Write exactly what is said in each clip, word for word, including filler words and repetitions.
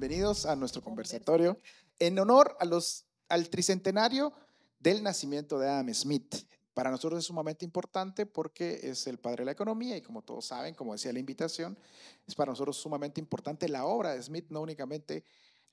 bienvenidos a nuestro conversatorio en honor a los, al tricentenario del nacimiento de Adam Smith. Para nosotros es sumamente importante porque es el padre de la economía y, como todos saben, como decía la invitación, es para nosotros sumamente importante la obra de Smith, no únicamente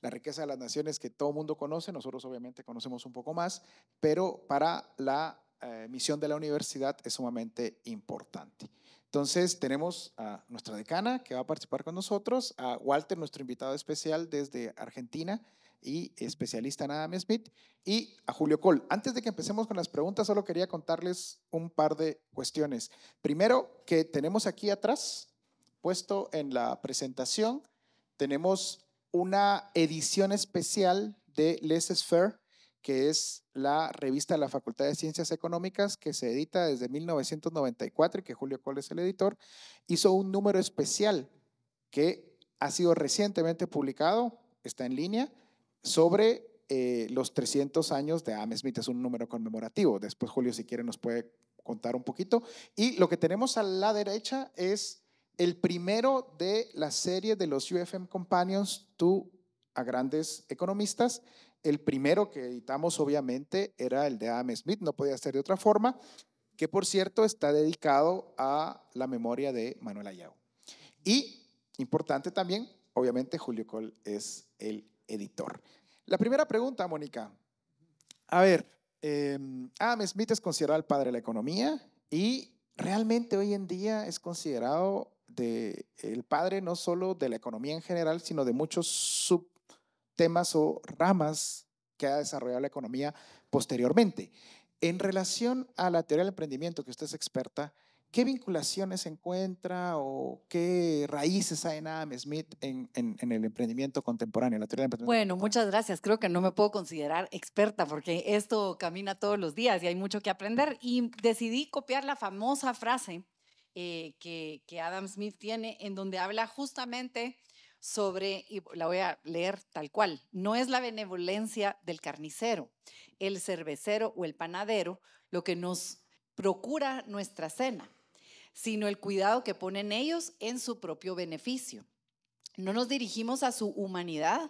la riqueza de las naciones que todo mundo conoce, nosotros obviamente conocemos un poco más, pero para la eh, misión de la universidad es sumamente importante. Entonces tenemos a nuestra decana que va a participar con nosotros, a Walter, nuestro invitado especial desde Argentina y especialista en Adam Smith, y a Julio Coll. Antes de que empecemos con las preguntas, solo quería contarles un par de cuestiones. Primero, que tenemos aquí atrás, puesto en la presentación, tenemos una edición especial de Les Sphères, que es la revista de la Facultad de Ciencias Económicas que se edita desde mil novecientos noventa y cuatro y que Julio Coll es el editor, hizo un número especial que ha sido recientemente publicado, está en línea, sobre eh, los trescientos años de Adam Smith. Es un número conmemorativo. Después Julio, si quiere, nos puede contar un poquito. Y lo que tenemos a la derecha es el primero de la serie de los U F M Companions to a grandes economistas. El primero que editamos, obviamente, era el de Adam Smith, no podía ser de otra forma, que, por cierto, está dedicado a la memoria de Manuel Ayau. Y, importante también, obviamente, Julio Coll es el editor. La primera pregunta, Mónica. A ver, eh, Adam Smith es considerado el padre de la economía y realmente hoy en día es considerado de, el padre no solo de la economía en general, sino de muchos sub temas o ramas que ha desarrollado la economía posteriormente. En relación a la teoría del emprendimiento, que usted es experta, ¿qué vinculaciones encuentra o qué raíces hay en Adam Smith en, en, en el emprendimiento contemporáneo, la teoría del emprendimiento? Bueno, muchas gracias. Creo que no me puedo considerar experta porque esto camina todos los días y hay mucho que aprender. Y decidí copiar la famosa frase eh, que, que Adam Smith tiene, en donde habla justamente sobre, y la voy a leer tal cual: no es la benevolencia del carnicero, el cervecero o el panadero lo que nos procura nuestra cena, sino el cuidado que ponen ellos en su propio beneficio. No nos dirigimos a su humanidad,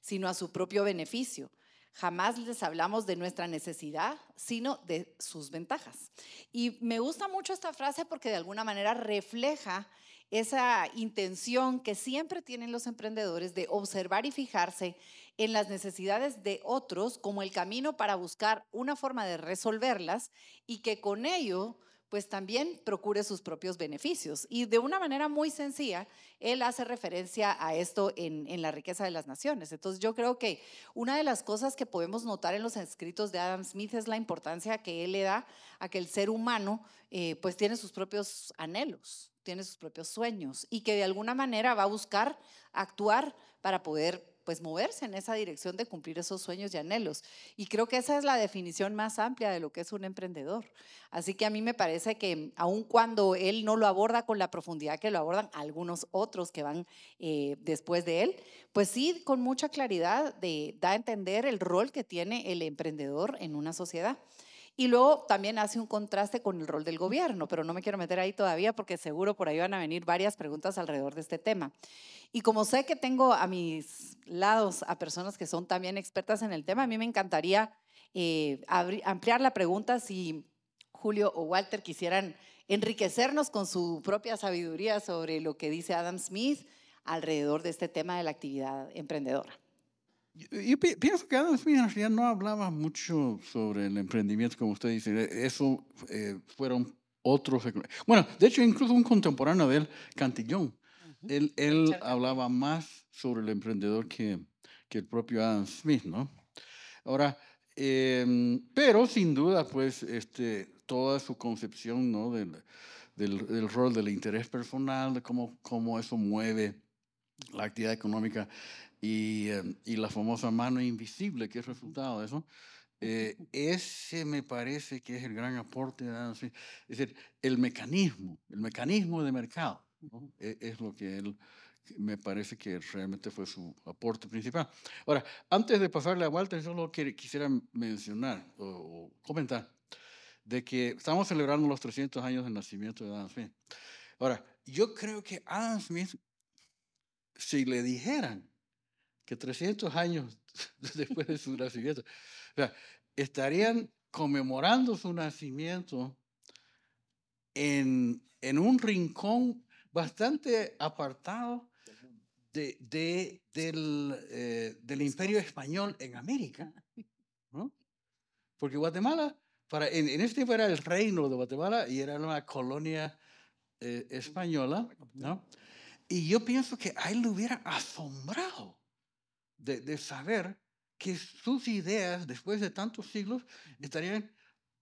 sino a su propio beneficio. Jamás les hablamos de nuestra necesidad, sino de sus ventajas. Y me gusta mucho esta frase porque de alguna manera refleja esa intención que siempre tienen los emprendedores de observar y fijarse en las necesidades de otros como el camino para buscar una forma de resolverlas y que con ello pues también procure sus propios beneficios. Y de una manera muy sencilla, él hace referencia a esto en, en La riqueza de las naciones. Entonces yo creo que una de las cosas que podemos notar en los escritos de Adam Smith es la importancia que él le da a que el ser humano eh, pues tiene sus propios anhelos, tiene sus propios sueños y que de alguna manera va a buscar actuar para poder pues moverse en esa dirección de cumplir esos sueños y anhelos. Y creo que esa es la definición más amplia de lo que es un emprendedor. Así que a mí me parece que aun cuando él no lo aborda con la profundidad que lo abordan algunos otros que van eh, después de él, pues sí, con mucha claridad de, da a entender el rol que tiene el emprendedor en una sociedad. Y luego también hace un contraste con el rol del gobierno, pero no me quiero meter ahí todavía porque seguro por ahí van a venir varias preguntas alrededor de este tema. Y como sé que tengo a mis lados a personas que son también expertas en el tema, a mí me encantaría eh, ampliar la pregunta si Julio o Walter quisieran enriquecernos con su propia sabiduría sobre lo que dice Adam Smith alrededor de este tema de la actividad emprendedora. Yo pienso que Adam Smith en realidad no hablaba mucho sobre el emprendimiento, como usted dice. Eso eh, fueron otros. Bueno, de hecho, incluso un contemporáneo de él, Cantillón, uh-huh. él, él hablaba más sobre el emprendedor que, que el propio Adam Smith, ¿no? Ahora, eh, pero sin duda, pues, este, toda su concepción, ¿no?, del, del, del rol del interés personal, de cómo, cómo eso mueve la actividad económica, Y, y la famosa mano invisible, que es resultado de eso, eh, ese me parece que es el gran aporte de Adam Smith. Es decir, el mecanismo, el mecanismo de mercado, ¿no?, es, es lo que él, me parece que realmente fue su aporte principal. Ahora, antes de pasarle a Walter, solo quisiera mencionar o, o comentar de que estamos celebrando los trescientos años del nacimiento de Adam Smith. Ahora, yo creo que Adam Smith, si le dijeran que trescientos años después de su nacimiento, o sea, estarían conmemorando su nacimiento en, en un rincón bastante apartado de, de, del, eh, del imperio español en América, ¿no? Porque Guatemala, para, en, en ese tiempo era el reino de Guatemala y era una colonia eh, española, ¿no? Y yo pienso que a él le hubiera asombrado de, de saber que sus ideas, después de tantos siglos, estarían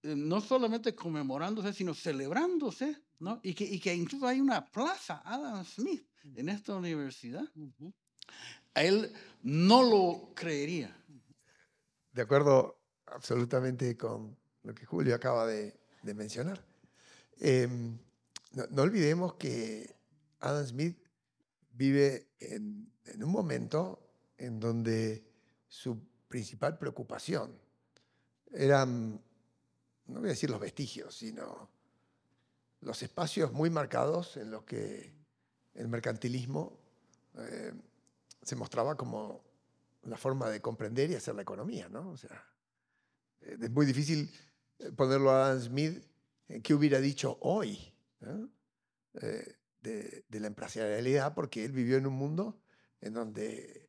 eh, no solamente conmemorándose, sino celebrándose, ¿no? Y que, y que incluso hay una plaza Adam Smith en esta universidad. Uh-huh. A él no lo creería. De acuerdo absolutamente con lo que Julio acaba de, de mencionar. Eh, no, no olvidemos que Adam Smith vive en, en un momento en donde su principal preocupación eran, no voy a decir los vestigios, sino los espacios muy marcados en los que el mercantilismo eh, se mostraba como la forma de comprender y hacer la economía, ¿no? O sea, es muy difícil ponerlo a Adam Smith qué hubiera dicho hoy, ¿no? eh, de, de la empresarialidad, porque él vivió en un mundo en donde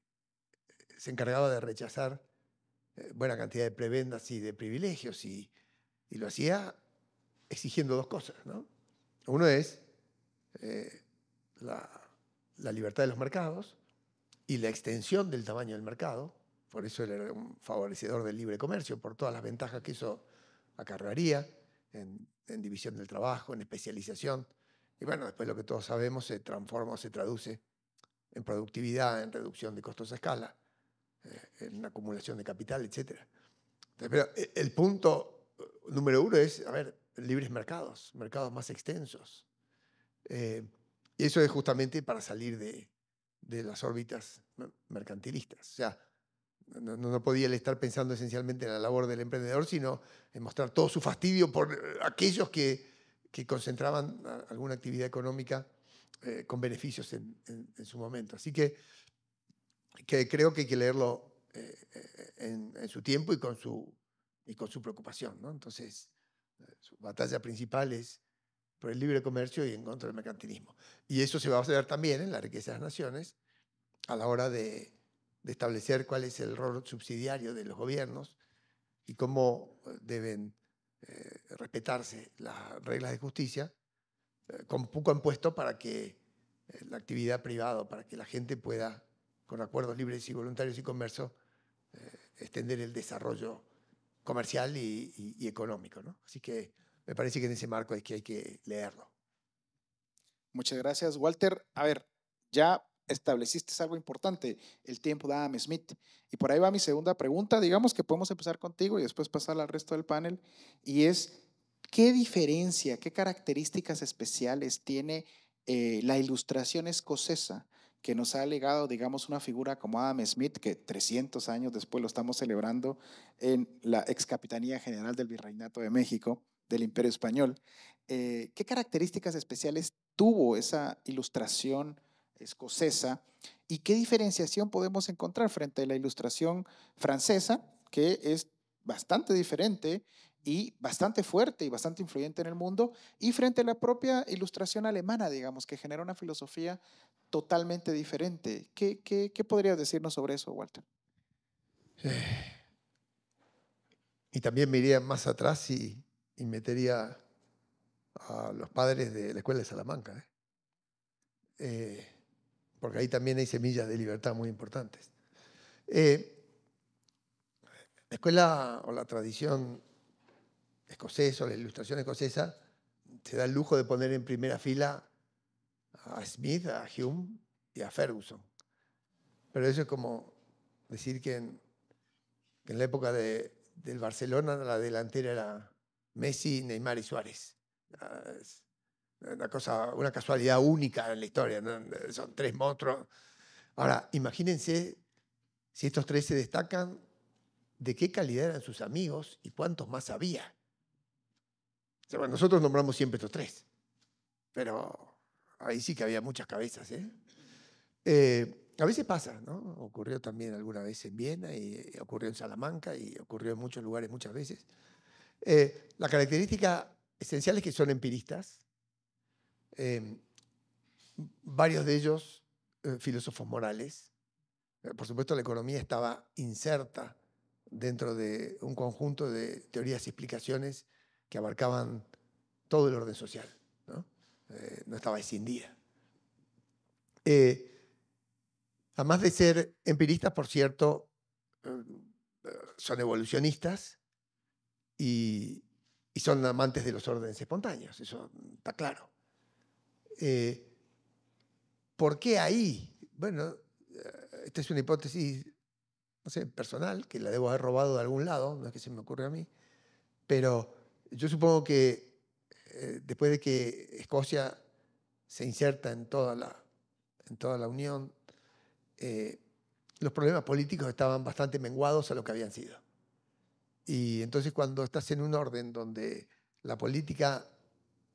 se encargaba de rechazar buena cantidad de prebendas y de privilegios, y, y lo hacía exigiendo dos cosas, ¿no? Uno es eh, la, la libertad de los mercados y la extensión del tamaño del mercado. Por eso él era un favorecedor del libre comercio, por todas las ventajas que eso acarrearía en, en división del trabajo, en especialización. Y bueno, después lo que todos sabemos se transforma o se traduce en productividad, en reducción de costos a escala, en acumulación de capital, etcétera. Pero el punto número uno es, a ver, libres mercados, mercados más extensos. Eh, y eso es justamente para salir de, de las órbitas mercantilistas. O sea, no, no podía él estar pensando esencialmente en la labor del emprendedor, sino en mostrar todo su fastidio por aquellos que, que concentraban alguna actividad económica eh, con beneficios en, en, en su momento. Así que que creo que hay que leerlo eh, en, en su tiempo y con su, y con su preocupación, ¿no? Entonces, su batalla principal es por el libre comercio y en contra del mercantilismo. Y eso se va a hacer también en La riqueza de las naciones a la hora de, de establecer cuál es el rol subsidiario de los gobiernos y cómo deben eh, respetarse las reglas de justicia eh, con poco impuesto para que eh, la actividad privada, para que la gente pueda, con acuerdos libres y voluntarios y comercio, eh, extender el desarrollo comercial y, y, y económico, ¿no? Así que me parece que en ese marco es que hay que leerlo. Muchas gracias, Walter. A ver, ya estableciste algo importante, el tiempo de Adam Smith. Y por ahí va mi segunda pregunta. Digamos que podemos empezar contigo y después pasar al resto del panel. Y es, ¿qué diferencia, qué características especiales tiene eh, la ilustración escocesa que nos ha legado, digamos, una figura como Adam Smith, que trescientos años después lo estamos celebrando en la ex Capitanía General del Virreinato de México, del Imperio Español? Eh, ¿Qué características especiales tuvo esa ilustración escocesa y qué diferenciación podemos encontrar frente a la ilustración francesa, que es bastante diferente y bastante fuerte y bastante influyente en el mundo, y frente a la propia ilustración alemana, digamos, que genera una filosofía totalmente diferente? ¿Qué, qué, qué podrías decirnos sobre eso, Walter? Eh, y también me iría más atrás y, y metería a los padres de la Escuela de Salamanca, ¿eh? Eh, porque ahí también hay semillas de libertad muy importantes. Eh, la escuela o la tradición escocesa o la ilustración escocesa se da el lujo de poner en primera fila a Smith, a Hume y a Ferguson. Pero eso es como decir que en, en la época de, del Barcelona la delantera era Messi, Neymar y Suárez. Una, cosa, una casualidad única en la historia, ¿no? Son tres monstruos. Ahora, imagínense si estos tres se destacan, de qué calidad eran sus amigos y cuántos más había. O sea, bueno, nosotros nombramos siempre estos tres, pero ahí sí que había muchas cabezas, ¿eh? Eh, A veces pasa, ¿no? Ocurrió también alguna vez en Viena, y ocurrió en Salamanca, y ocurrió en muchos lugares muchas veces. Eh, la característica esencial es que son empiristas, eh, varios de ellos eh, filósofos morales. Eh, por supuesto, la economía estaba inserta dentro de un conjunto de teorías y explicaciones que abarcaban todo el orden social, ¿no? Eh, no estaba escindida. Eh, Además de ser empiristas, por cierto, son evolucionistas y, y son amantes de los órdenes espontáneos, eso está claro. Eh, ¿Por qué ahí? Bueno, esta es una hipótesis, no sé, personal, que la debo haber robado de algún lado, no es que se me ocurra a mí, pero yo supongo que eh, después de que Escocia se inserta en toda la, en toda la Unión, Eh, los problemas políticos estaban bastante menguados a lo que habían sido. Y entonces cuando estás en un orden donde la política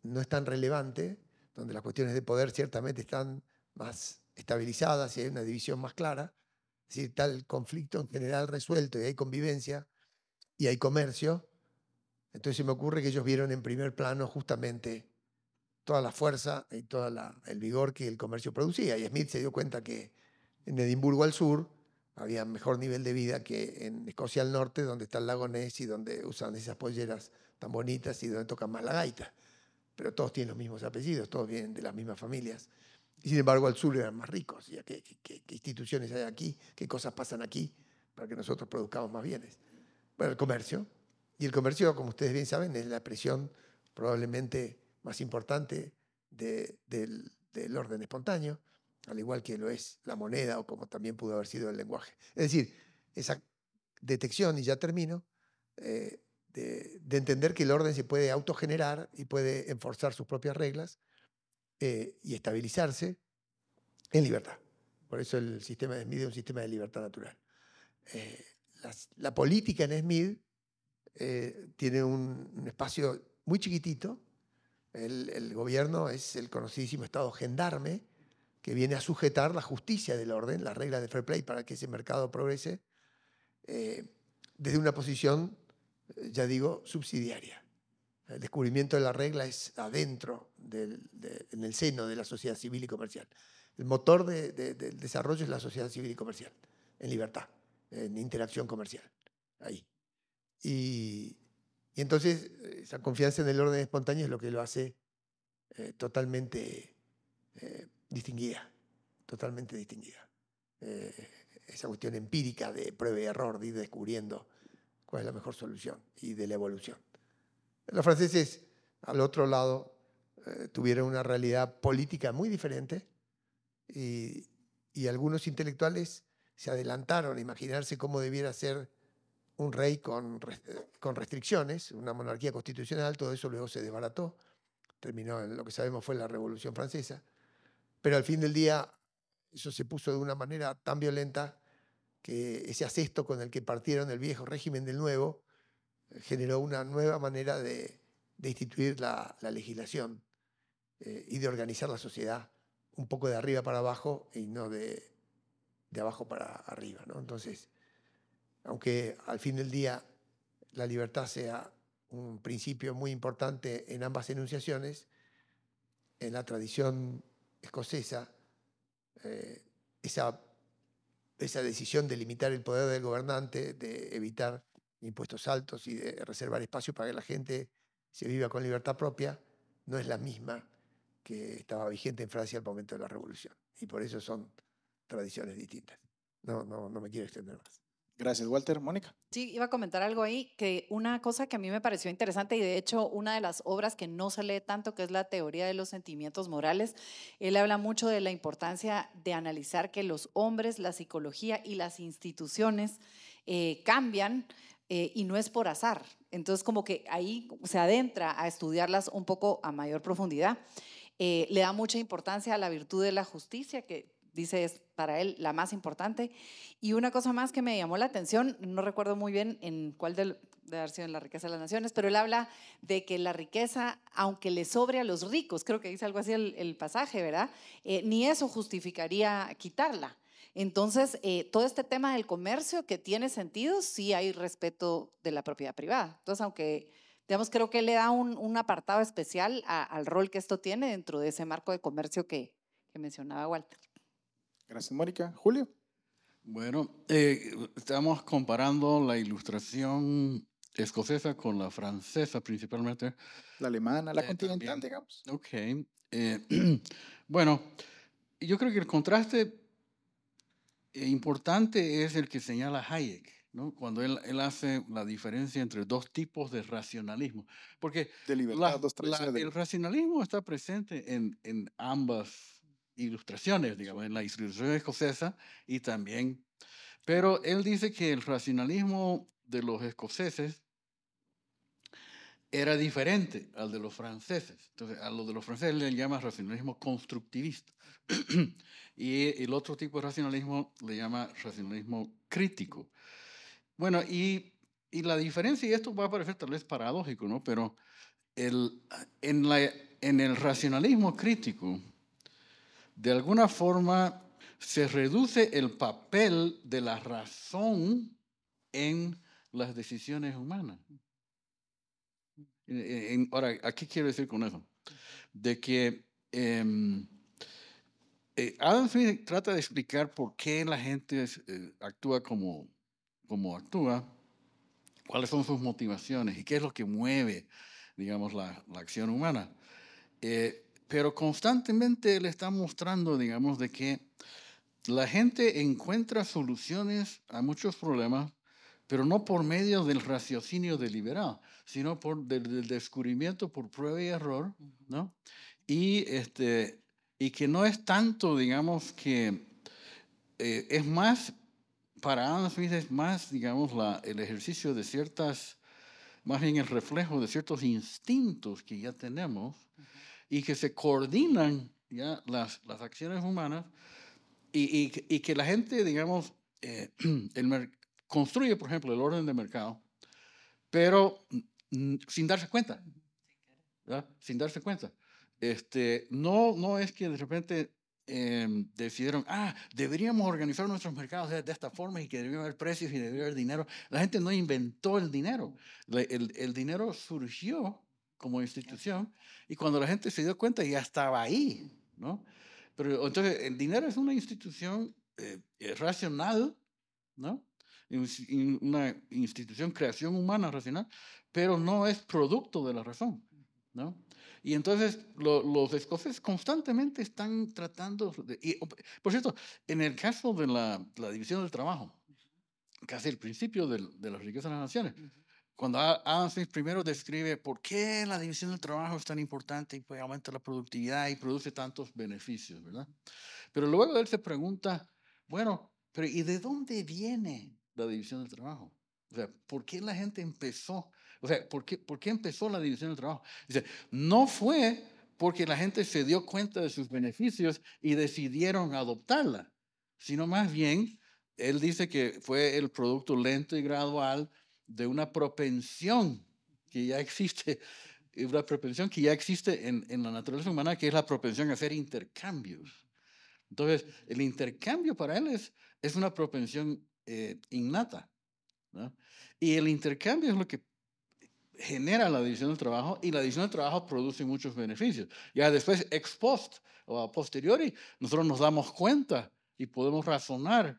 no es tan relevante, donde las cuestiones de poder ciertamente están más estabilizadas y hay una división más clara, es decir, está el conflicto en general resuelto y hay convivencia y hay comercio, entonces se me ocurre que ellos vieron en primer plano justamente toda la fuerza y todo el vigor que el comercio producía. Y Smith se dio cuenta que en Edimburgo al sur había mejor nivel de vida que en Escocia al norte, donde está el lago Ness y donde usan esas polleras tan bonitas y donde tocan más la gaita. Pero todos tienen los mismos apellidos, todos vienen de las mismas familias. Y sin embargo al sur eran más ricos. ¿Qué, qué, qué, qué instituciones hay aquí? ¿Qué cosas pasan aquí para que nosotros produzcamos más bienes? Bueno, el comercio. Y el comercio, como ustedes bien saben, es la expresión probablemente más importante de, del, del orden espontáneo, al igual que lo es la moneda o como también pudo haber sido el lenguaje. Es decir, esa detección, y ya termino, eh, de, de entender que el orden se puede autogenerar y puede enforzar sus propias reglas eh, y estabilizarse en libertad. Por eso el sistema de Smith es un sistema de libertad natural. Eh, las, la política en Smith eh, tiene un, un espacio muy chiquitito. El, el gobierno es el conocidísimo Estado gendarme, que viene a sujetar la justicia del orden, las reglas de fair play para que ese mercado progrese, eh, desde una posición, ya digo, subsidiaria. El descubrimiento de la regla es adentro, del, de, en el seno de la sociedad civil y comercial. El motor de, de, del desarrollo es la sociedad civil y comercial, en libertad, en interacción comercial, ahí. Y, y entonces esa confianza en el orden espontáneo es lo que lo hace eh, totalmente... Eh, distinguida, totalmente distinguida. Eh, esa cuestión empírica de prueba y error, de ir descubriendo cuál es la mejor solución y de la evolución. Los franceses, al otro lado, eh, tuvieron una realidad política muy diferente y, y algunos intelectuales se adelantaron a imaginarse cómo debiera ser un rey con, con restricciones, una monarquía constitucional. Todo eso luego se desbarató, terminó en lo que sabemos fue la Revolución Francesa. Pero al fin del día eso se puso de una manera tan violenta que ese acesto con el que partieron el viejo régimen del nuevo generó una nueva manera de, de instituir la, la legislación eh, y de organizar la sociedad un poco de arriba para abajo y no de, de abajo para arriba, ¿no? Entonces, aunque al fin del día la libertad sea un principio muy importante en ambas enunciaciones, en la tradición escocesa, eh, esa, esa decisión de limitar el poder del gobernante, de evitar impuestos altos y de reservar espacio para que la gente se viva con libertad propia, no es la misma que estaba vigente en Francia al momento de la Revolución. Y por eso son tradiciones distintas. No, no, no me quiero extender más. Gracias, Walter. Mónica. Sí, iba a comentar algo ahí, que una cosa que a mí me pareció interesante y de hecho una de las obras que no se lee tanto, que es la teoría de los sentimientos morales, él habla mucho de la importancia de analizar que los hombres, la psicología y las instituciones eh, cambian eh, y no es por azar. Entonces como que ahí se adentra a estudiarlas un poco a mayor profundidad. Eh, le da mucha importancia a la virtud de la justicia, que dice es para él la más importante. Y una cosa más que me llamó la atención, no recuerdo muy bien en cuál de, de haber sido en La riqueza de las naciones, pero él habla de que la riqueza, aunque le sobre a los ricos, creo que dice algo así el, el pasaje, ¿verdad? Eh, ni eso justificaría quitarla. Entonces, eh, todo este tema del comercio que tiene sentido, sí hay respeto de la propiedad privada. Entonces, aunque, digamos, creo que le da un, un apartado especial a, al rol que esto tiene dentro de ese marco de comercio que, que mencionaba Walter. Gracias, Mónica. Julio. Bueno, eh, estamos comparando la ilustración escocesa con la francesa principalmente. La alemana, la eh, continental, también, digamos. Ok. Eh, bueno, yo creo que el contraste importante es el que señala Hayek, ¿no? Cuando él, él hace la diferencia entre dos tipos de racionalismo. Porque de libertad, la, dos la, de... el racionalismo está presente en, en ambas ilustraciones, digamos, en la ilustración escocesa y también. Pero él dice que el racionalismo de los escoceses era diferente al de los franceses. Entonces, a lo de los franceses le llama racionalismo constructivista. Y el otro tipo de racionalismo le llama racionalismo crítico. Bueno, y, y la diferencia, y esto va a parecer tal vez paradójico, ¿no? Pero el, en, la, en el racionalismo crítico, de alguna forma, se reduce el papel de la razón en las decisiones humanas. En, en, ahora, ¿qué quiero decir con eso? De que eh, eh, Adam Smith trata de explicar por qué la gente es, eh, actúa como, como actúa, cuáles son sus motivaciones y qué es lo que mueve, digamos, la, la acción humana. Eh, pero constantemente le está mostrando, digamos, de que la gente encuentra soluciones a muchos problemas, pero no por medio del raciocinio deliberado, sino por del, del descubrimiento por prueba y error, ¿no? Y, este, y que no es tanto, digamos, que eh, es más, para Adam Smith es más, digamos, la, el ejercicio de ciertas, más bien el reflejo de ciertos instintos que ya tenemos, uh-huh, y que se coordinan ya las, las acciones humanas, y, y, y que la gente, digamos, eh, el mercado, construye, por ejemplo, el orden de mercado, pero sin darse cuenta, ¿verdad? Sin darse cuenta. Este, no, no es que de repente eh, decidieron, ah, deberíamos organizar nuestros mercados de, de esta forma y que debería haber precios y debería haber dinero. La gente no inventó el dinero. La, el, el dinero surgió como institución y cuando la gente se dio cuenta ya estaba ahí, ¿no? Pero entonces el dinero es una institución eh, racional, ¿no? Una institución, creación humana racional, pero no es producto de la razón, ¿no? Y entonces lo, los escoceses constantemente están tratando de, y, por cierto, en el caso de la, la división del trabajo, casi el principio de, de las riquezas de las naciones, uh-huh, cuando Adam Smith primero describe por qué la división del trabajo es tan importante y pues aumenta la productividad y produce tantos beneficios, ¿verdad? Pero luego él se pregunta, bueno, pero ¿y de dónde viene la división del trabajo? O sea, ¿por qué la gente empezó? O sea, ¿por qué, por qué empezó la división del trabajo? Dice, no fue porque la gente se dio cuenta de sus beneficios y decidieron adoptarla, sino más bien, él dice que fue el producto lento y gradual de una propensión que ya existe, una propensión que ya existe en, en la naturaleza humana, que es la propensión a hacer intercambios. Entonces, el intercambio para él es, es una propensión Eh, innata, ¿no? Y el intercambio es lo que genera la división del trabajo, y la división del trabajo produce muchos beneficios. Ya después, ex post o a posteriori, nosotros nos damos cuenta y podemos razonar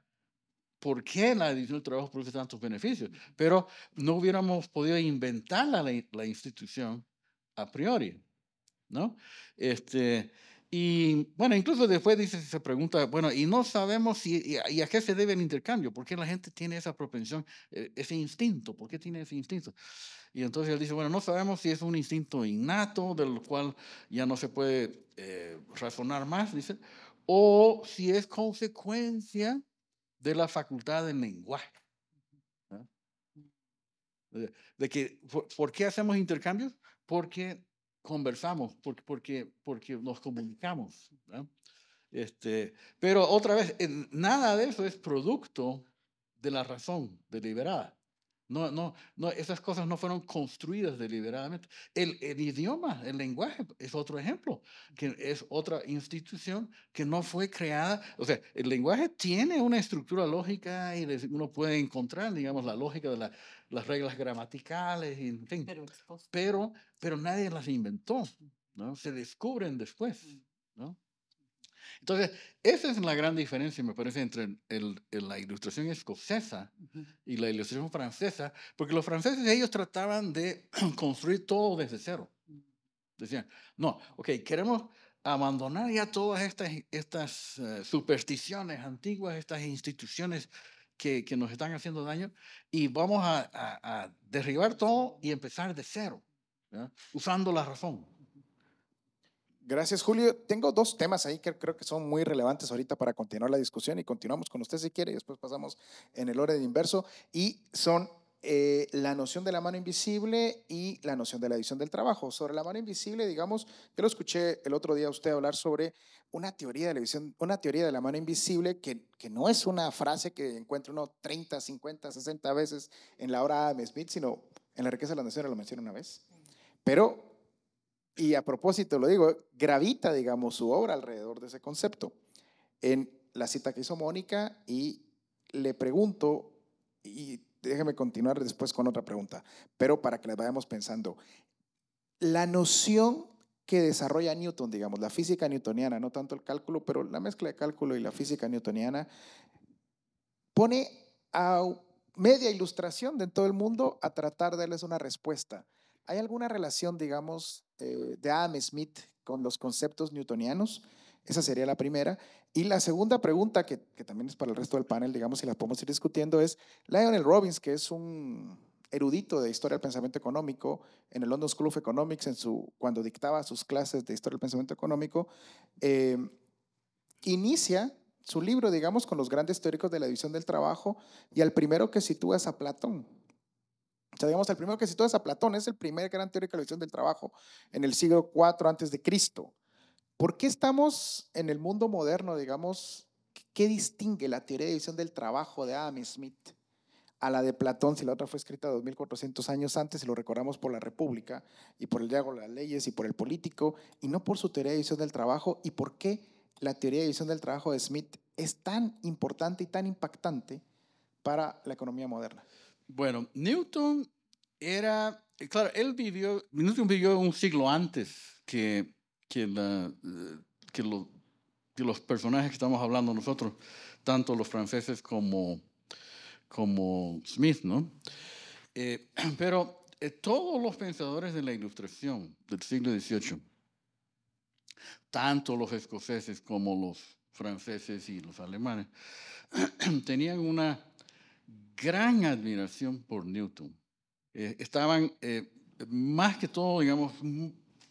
por qué la división del trabajo produce tantos beneficios, pero no hubiéramos podido inventar la, la institución a priori, ¿no? Este... Y bueno, incluso después dice, se pregunta, bueno, y no sabemos si, y a, y a qué se debe el intercambio, por qué la gente tiene esa propensión, ese instinto, por qué tiene ese instinto. Y entonces él dice, bueno, no sabemos si es un instinto innato, del cual ya no se puede eh, razonar más, dice, o si es consecuencia de la facultad del lenguaje. ¿No? De, de que, ¿por, ¿por qué hacemos intercambios? Porque conversamos, porque, porque, porque nos comunicamos, ¿no? Este, pero otra vez, nada de eso es producto de la razón deliberada, No, no, no, esas cosas no fueron construidas deliberadamente. El, el idioma, el lenguaje, es otro ejemplo, que es otra institución que no fue creada. O sea, el lenguaje tiene una estructura lógica y uno puede encontrar, digamos, la lógica de la, las reglas gramaticales, y, en fin. Pero, pero, pero nadie las inventó, ¿no? Se descubren después, ¿no? Entonces, esa es la gran diferencia, me parece, entre el, el, la ilustración escocesa y la ilustración francesa, porque los franceses, ellos trataban de construir todo desde cero. Decían, no, ok, queremos abandonar ya todas estas, estas uh, supersticiones antiguas, estas instituciones que, que nos están haciendo daño, y vamos a, a, a derribar todo y empezar de cero, ¿ya? Usando la razón. Gracias, Julio. Tengo dos temas ahí que creo que son muy relevantes ahorita para continuar la discusión, y continuamos con usted si quiere y después pasamos en el orden inverso, y son eh, la noción de la mano invisible y la noción de la división del trabajo. Sobre la mano invisible, digamos, yo lo escuché el otro día a usted hablar sobre una teoría de la, visión, una teoría de la mano invisible que, que no es una frase que encuentra uno treinta, cincuenta, sesenta veces en la obra de Adam Smith, sino en La riqueza de las naciones lo menciona una vez. Pero... y a propósito, lo digo, gravita, digamos, su obra alrededor de ese concepto. En la cita que hizo Mónica, y le pregunto, y déjeme continuar después con otra pregunta, pero para que las vayamos pensando. La noción que desarrolla Newton, digamos, la física newtoniana, no tanto el cálculo, pero la mezcla de cálculo y la física newtoniana, pone a media ilustración de todo el mundo a tratar de darles una respuesta. ¿Hay alguna relación, digamos, eh, de Adam Smith con los conceptos newtonianos? Esa sería la primera. Y la segunda pregunta, que, que también es para el resto del panel, digamos, y la podemos ir discutiendo, es Lionel Robbins, que es un erudito de Historia del Pensamiento Económico en el London School of Economics, en su, cuando dictaba sus clases de Historia del Pensamiento Económico, eh, inicia su libro, digamos, con los grandes teóricos de la división del trabajo, y al primero que sitúa es a Platón. O sea, digamos, el primero que citó es a Platón, es el primer gran teórico de la división del trabajo en el siglo cuatro antes de Cristo. ¿Por qué estamos en el mundo moderno, digamos, qué distingue la teoría de división del trabajo de Adam Smith a la de Platón, si la otra fue escrita dos mil cuatrocientos años antes, y lo recordamos por la República y por el diálogo de las leyes y por el político, y no por su teoría de división del trabajo? ¿Y por qué la teoría de división del trabajo de Smith es tan importante y tan impactante para la economía moderna? Bueno, Newton era, claro, él vivió, Newton vivió un siglo antes que, que, la, que, lo, que los personajes que estamos hablando nosotros, tanto los franceses como, como Smith, ¿no? Eh, pero eh, todos los pensadores de la Ilustración del siglo dieciocho, tanto los escoceses como los franceses y los alemanes, tenían una gran admiración por Newton. Eh, estaban, eh, más que todo, digamos,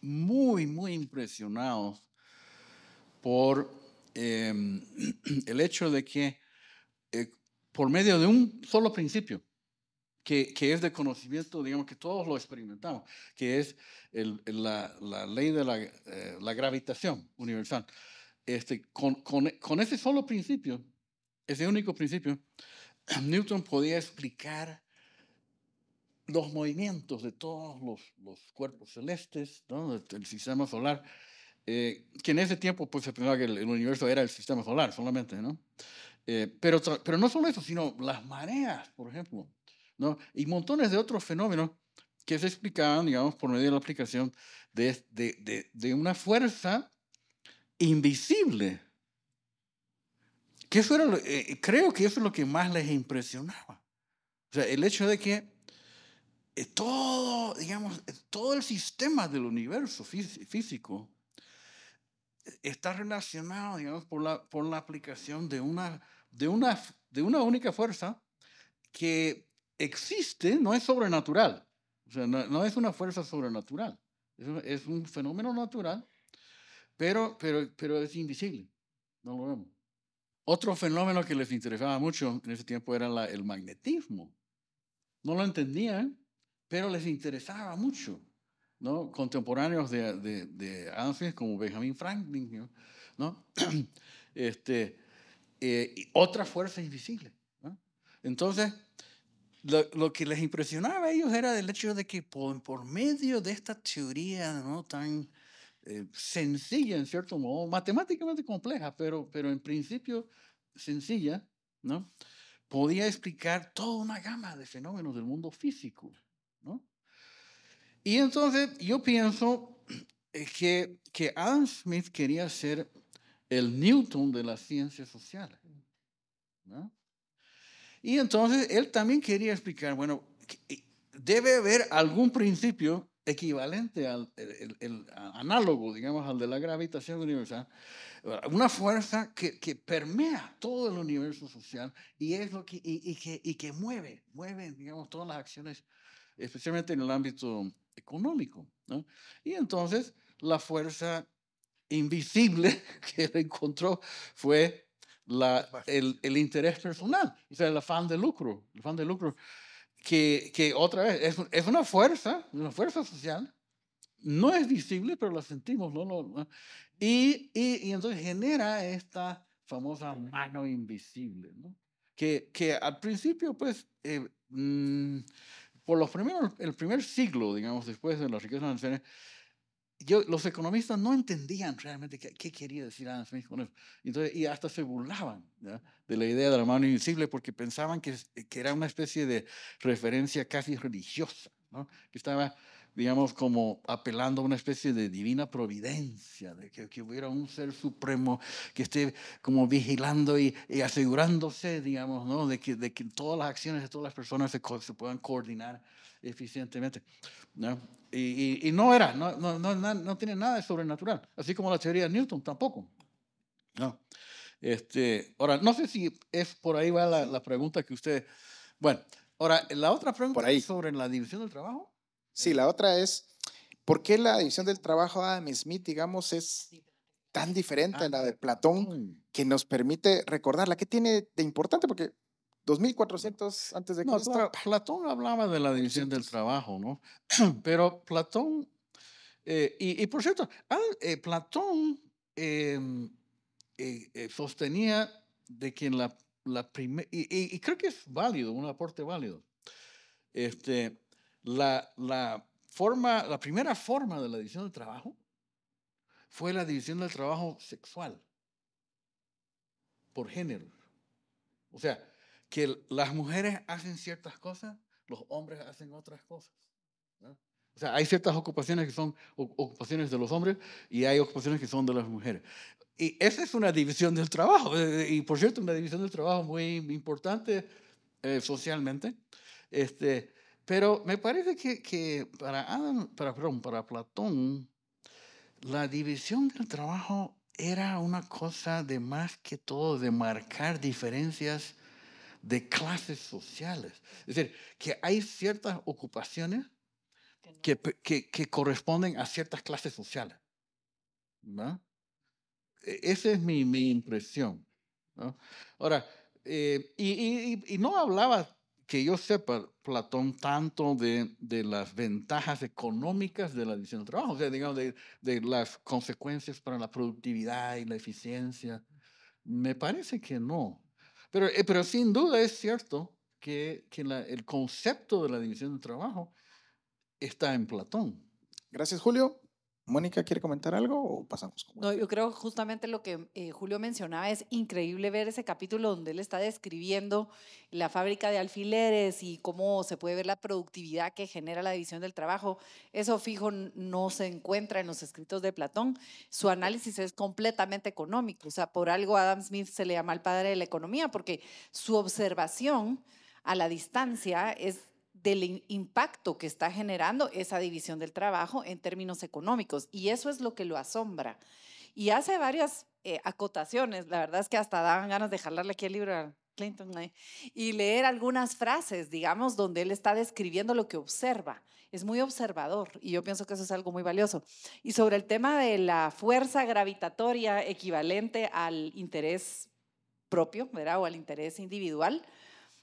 muy, muy impresionados por eh, el hecho de que, eh, por medio de un solo principio, que, que es de conocimiento, digamos, que todos lo experimentamos, que es el, la, la ley de la, eh, la gravitación universal. Este, con, con, con ese solo principio, ese único principio, Newton podía explicar los movimientos de todos los, los cuerpos celestes, ¿no? El sistema solar, eh, que en ese tiempo, pues, se pensaba que el, el universo era el sistema solar solamente, ¿no? Eh, pero, pero no solo eso, sino las mareas, por ejemplo, ¿no? Y montones de otros fenómenos que se explicaban, digamos, por medio de la aplicación de, de, de, de una fuerza invisible. Que eso era, eh, creo que eso es lo que más les impresionaba. O sea, el hecho de que eh, todo, digamos, todo el sistema del universo fí físico está relacionado, digamos, por la, por la aplicación de una, de, una, de una única fuerza que existe, no es sobrenatural. O sea, no, no es una fuerza sobrenatural. Es un, es un fenómeno natural, pero, pero, pero es invisible. No lo vemos. Otro fenómeno que les interesaba mucho en ese tiempo era la, el magnetismo. No lo entendían, pero les interesaba mucho, ¿no? Contemporáneos de, de, de Adam Smith, como Benjamin Franklin, ¿no? Este, eh, y otra fuerza invisible, ¿no? Entonces, Lo, lo que les impresionaba a ellos era el hecho de que por, por medio de esta teoría, ¿no?, tan eh, sencilla, en cierto modo, matemáticamente compleja, pero, pero en principio sencilla, ¿no?, podía explicar toda una gama de fenómenos del mundo físico, ¿no? Y entonces yo pienso que, que Adam Smith quería ser el Newton de las ciencias sociales, ¿no? Y entonces él también quería explicar, bueno, debe haber algún principio equivalente al el, el análogo, digamos, al de la gravitación universal, una fuerza que, que permea todo el universo social y es lo que y, y que y que mueve, mueve, digamos, todas las acciones, especialmente en el ámbito económico, ¿no? Y entonces la fuerza invisible que él encontró fue La, el, el interés personal, o sea, el afán de lucro, el afán de lucro, que, que otra vez es, es una fuerza, una fuerza social, no es visible, pero la sentimos, ¿no? No, no. Y, y, y entonces genera esta famosa mano invisible, ¿no? Que, que al principio, pues, eh, mmm, por los primeros, el primer siglo, digamos, después de las riquezas nacionales, Yo, los economistas no entendían realmente qué, qué quería decir Adam Smith con eso. Entonces, y hasta se burlaban, ¿ya?, de la idea de la mano invisible porque pensaban que, que era una especie de referencia casi religiosa, ¿no?, que estaba, digamos, como apelando a una especie de divina providencia, de que, que hubiera un ser supremo que esté como vigilando y, y asegurándose, digamos, ¿no?, de que, de que todas las acciones de todas las personas se, se puedan coordinar eficientemente, ¿no? Y, y, y no era, no, no, no, no tiene nada de sobrenatural, así como la teoría de Newton tampoco, ¿no? Este, ahora, no sé si es por ahí va la, la pregunta que usted... Bueno, ahora, la otra pregunta es sobre la división del trabajo. Sí, la otra es, ¿por qué la división del trabajo de Adam Smith, digamos, es tan diferente a la de Platón que nos permite recordarla? ¿Qué tiene de importante? Porque dos mil cuatrocientos antes de Cristo. No, Platón hablaba de la división del trabajo, ¿no? Pero Platón, eh, y, y por cierto, eh, Platón eh, eh, sostenía de que en la, la primera, y, y, y creo que es válido, un aporte válido, este... La, la, forma, la primera forma de la división del trabajo fue la división del trabajo sexual por género. O sea, que las mujeres hacen ciertas cosas, los hombres hacen otras cosas, ¿no? O sea, hay ciertas ocupaciones que son ocupaciones de los hombres y hay ocupaciones que son de las mujeres. Y esa es una división del trabajo. Y por cierto, una división del trabajo muy importante eh, socialmente. Este... Pero me parece que, que para, Adam, para, perdón, para Platón, la división del trabajo era una cosa de más que todo de marcar diferencias de clases sociales. Es decir, que hay ciertas ocupaciones que, que, que corresponden a ciertas clases sociales, ¿no? Esa es mi, mi impresión, ¿no? Ahora, eh, y, y, y, y no hablaba... que yo sepa, Platón, tanto de, de las ventajas económicas de la división del trabajo, o sea, digamos, de, de las consecuencias para la productividad y la eficiencia, me parece que no. Pero, pero sin duda es cierto que, que la, el concepto de la división del trabajo está en Platón. Gracias, Julio. Mónica, ¿quiere comentar algo o pasamos? No, yo creo justamente lo que eh, Julio mencionaba, es increíble ver ese capítulo donde él está describiendo la fábrica de alfileres y cómo se puede ver la productividad que genera la división del trabajo. Eso fijo no se encuentra en los escritos de Platón. Su análisis es completamente económico. O sea, por algo a Adam Smith se le llama el padre de la economía, porque su observación a la distancia es del impacto que está generando esa división del trabajo en términos económicos. Y eso es lo que lo asombra. Y hace varias eh, acotaciones, la verdad es que hasta daban ganas de jalarle aquí el libro a Clinton, ¿eh?, y leer algunas frases, digamos, donde él está describiendo lo que observa. Es muy observador y yo pienso que eso es algo muy valioso. Y sobre el tema de la fuerza gravitatoria equivalente al interés propio, ¿verdad?, o al interés individual,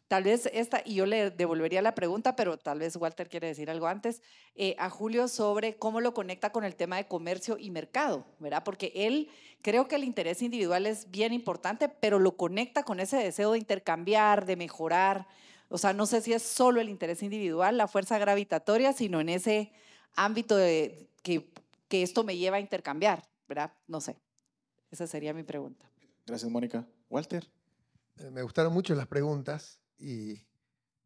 tal vez esta, y yo le devolvería la pregunta, pero tal vez Walter quiere decir algo antes, eh, a Julio sobre cómo lo conecta con el tema de comercio y mercado, ¿verdad? Porque él, creo que el interés individual es bien importante, pero lo conecta con ese deseo de intercambiar, de mejorar, O sea, no sé si es solo el interés individual, la fuerza gravitatoria, sino en ese ámbito de que, que esto me lleva a intercambiar, ¿verdad? No sé. Esa sería mi pregunta. Gracias, Mónica. Walter. Eh, me gustaron mucho las preguntas y,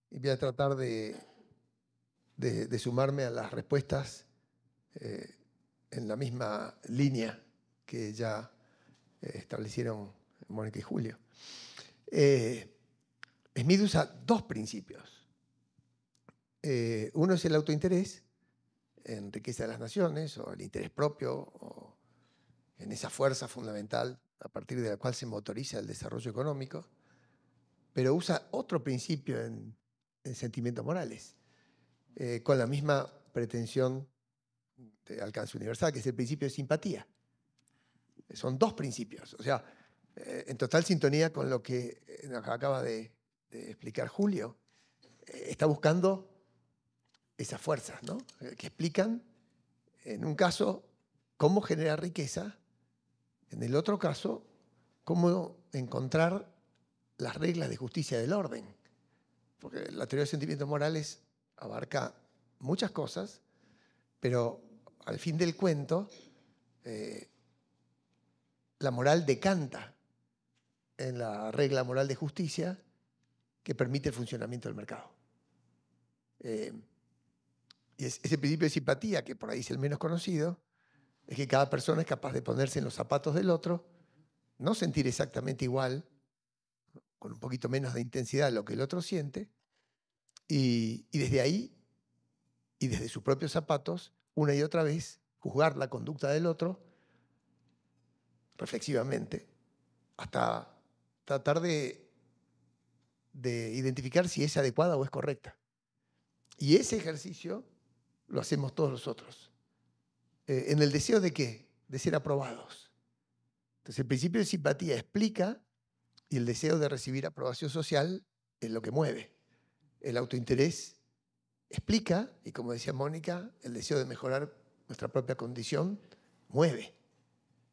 y voy a tratar de, de, de sumarme a las respuestas eh, en la misma línea que ya eh, establecieron Mónica y Julio. Eh, Smith usa dos principios. Eh, uno es el autointerés, en Riqueza de las Naciones, o el interés propio, o en esa fuerza fundamental a partir de la cual se motoriza el desarrollo económico, pero usa otro principio en, en Sentimientos Morales, eh, con la misma pretensión de alcance universal, que es el principio de simpatía. Son dos principios, o sea, eh, en total sintonía con lo que nos acaba de... de explicar Julio, eh, está buscando esas fuerzas, ¿no?, que explican, en un caso, cómo generar riqueza, en el otro caso, cómo encontrar las reglas de justicia del orden. Porque la teoría de sentimientos morales abarca muchas cosas, pero al fin del cuento, eh, la moral decanta en la regla moral de justicia que permite el funcionamiento del mercado. Eh, y es, ese principio de simpatía, que por ahí es el menos conocido, es que cada persona es capaz de ponerse en los zapatos del otro, no sentir exactamente igual, con un poquito menos de intensidad lo que el otro siente, y, y desde ahí, y desde sus propios zapatos, una y otra vez, juzgar la conducta del otro reflexivamente, hasta tratar de de identificar si es adecuada o es correcta. Y ese ejercicio lo hacemos todos nosotros. Eh, ¿En el deseo de qué? De ser aprobados. Entonces, el principio de simpatía explica y el deseo de recibir aprobación social es lo que mueve. El autointerés explica y, como decía Mónica, el deseo de mejorar nuestra propia condición mueve.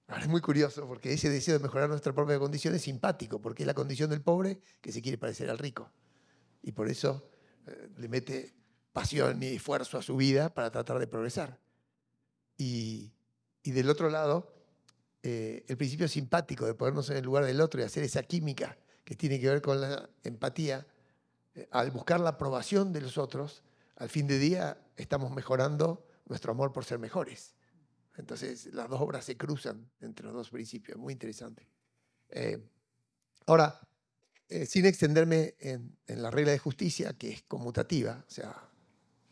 Ahora es muy curioso porque ese deseo de mejorar nuestra propia condición es simpático, porque es la condición del pobre que se quiere parecer al rico. Y por eso eh, le mete pasión y esfuerzo a su vida para tratar de progresar. Y, y del otro lado, eh, el principio simpático de ponernos en el lugar del otro y hacer esa química que tiene que ver con la empatía, eh, al buscar la aprobación de los otros, al fin de día estamos mejorando nuestro amor por ser mejores. Entonces, las dos obras se cruzan entre los dos principios. Muy interesante. Eh, ahora, eh, sin extenderme en, en la regla de justicia, que es conmutativa, o sea,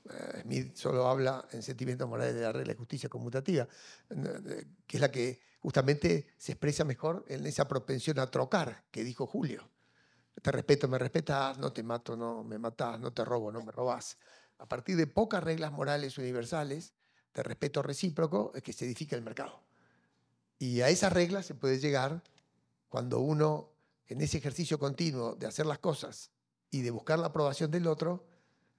eh, Smith solo habla en Sentimientos Morales de la regla de justicia conmutativa, eh, que es la que justamente se expresa mejor en esa propensión a trocar que dijo Julio. Te respeto, me respetas, no te mato, no me matas, no te robo, no me robás. A partir de pocas reglas morales universales, de respeto recíproco, es que se edifica el mercado. Y a esas reglas se puede llegar cuando uno, en ese ejercicio continuo de hacer las cosas y de buscar la aprobación del otro,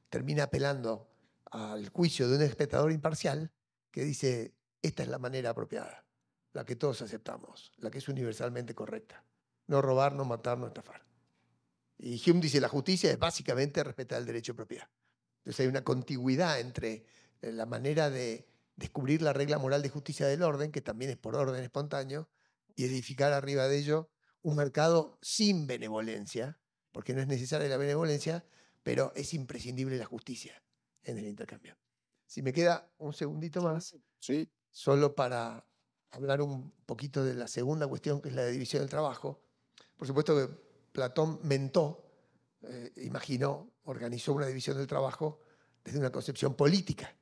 termina apelando al juicio de un espectador imparcial que dice, esta es la manera apropiada, la que todos aceptamos, la que es universalmente correcta. No robar, no matar, no estafar. Y Hume dice, la justicia es básicamente respetar el derecho de propiedad. Entonces hay una contigüidad entre la manera de descubrir la regla moral de justicia del orden, que también es por orden espontáneo, y edificar arriba de ello un mercado sin benevolencia, porque no es necesaria la benevolencia, pero es imprescindible la justicia en el intercambio. Si me queda un segundito más, sí, solo para hablar un poquito de la segunda cuestión, que es la de división del trabajo. Por supuesto que Platón mentó, eh, imaginó, organizó una división del trabajo desde una concepción política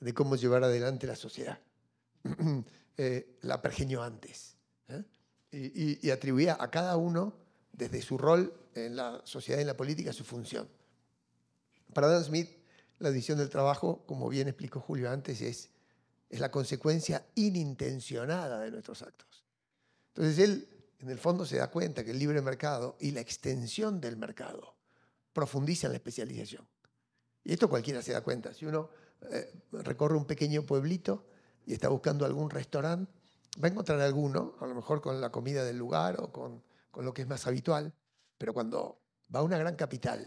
de cómo llevar adelante la sociedad. eh, la pergeñó antes, ¿eh? y, y, y atribuía a cada uno, desde su rol en la sociedad y en la política, su función. Para Adam Smith, la división del trabajo, como bien explicó Julio antes, es, es la consecuencia inintencionada de nuestros actos. Entonces él, en el fondo, se da cuenta que el libre mercado y la extensión del mercado profundizan la especialización. Y esto cualquiera se da cuenta. Si uno Eh, recorre un pequeño pueblito y está buscando algún restaurante, va a encontrar alguno, a lo mejor con la comida del lugar o con, con lo que es más habitual, pero cuando va a una gran capital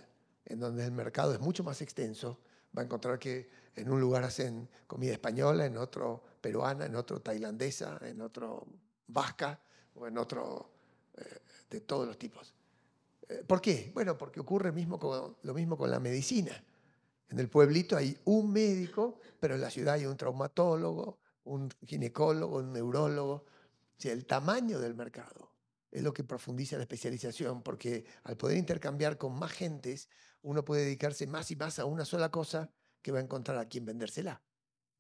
en donde el mercado es mucho más extenso, va a encontrar que en un lugar hacen comida española, en otro peruana, en otro tailandesa, en otro vasca o en otro eh, de todos los tipos. Eh, ¿Por qué? Bueno, porque ocurre mismo con, lo mismo con la medicina. En el pueblito hay un médico, pero en la ciudad hay un traumatólogo, un ginecólogo, un neurólogo. O sea, el tamaño del mercado es lo que profundiza la especialización, porque al poder intercambiar con más gentes, uno puede dedicarse más y más a una sola cosa que va a encontrar a quien vendérsela.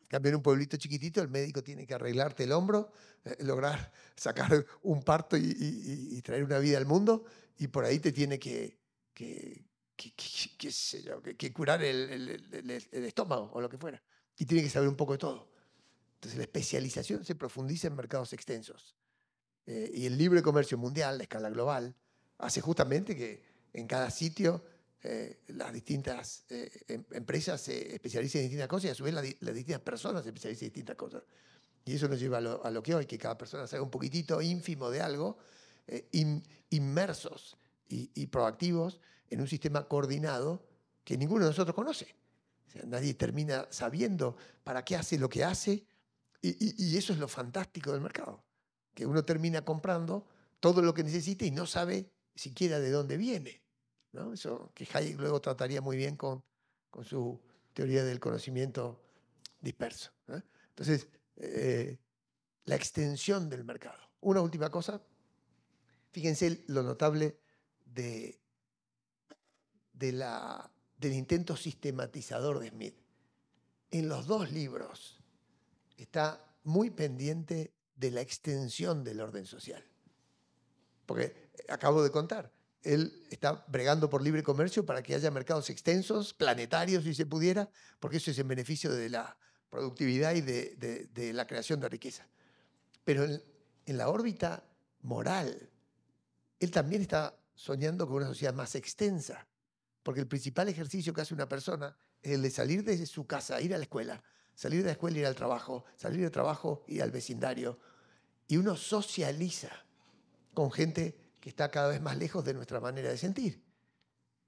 En cambio, en un pueblito chiquitito, el médico tiene que arreglarte el hombro, eh, lograr sacar un parto y, y, y traer una vida al mundo, y por ahí te tiene que, que, que, que, qué sé yo, que, que curar el, el, el, el estómago o lo que fuera. Y tiene que saber un poco de todo. Entonces, la especialización se profundiza en mercados extensos. Eh, y el libre comercio mundial, la escala global, hace justamente que en cada sitio Eh, las distintas eh, em, empresas se especializan en distintas cosas y a su vez las, las distintas personas se especializan en distintas cosas. Y eso nos lleva a lo, a lo que hoy, que cada persona sabe un poquitito ínfimo de algo, eh, in, inmersos y, y proactivos en un sistema coordinado que ninguno de nosotros conoce. O sea, nadie termina sabiendo para qué hace lo que hace, y, y, y eso es lo fantástico del mercado, que uno termina comprando todo lo que necesita y no sabe siquiera de dónde viene, ¿no? Eso que Hayek luego trataría muy bien con, con su teoría del conocimiento disperso, ¿eh? Entonces, eh, la extensión del mercado. Una última cosa. Fíjense lo notable de, de la, del intento sistematizador de Smith. En los dos libros está muy pendiente de la extensión del orden social. Porque acabo de contar, él está bregando por libre comercio para que haya mercados extensos, planetarios si se pudiera, porque eso es en beneficio de la productividad y de, de, de la creación de riqueza. Pero en, en la órbita moral, él también está soñando con una sociedad más extensa, porque el principal ejercicio que hace una persona es el de salir de su casa, ir a la escuela, salir de la escuela, ir al trabajo, salir del trabajo, ir al vecindario. Y uno socializa con gente que está cada vez más lejos de nuestra manera de sentir.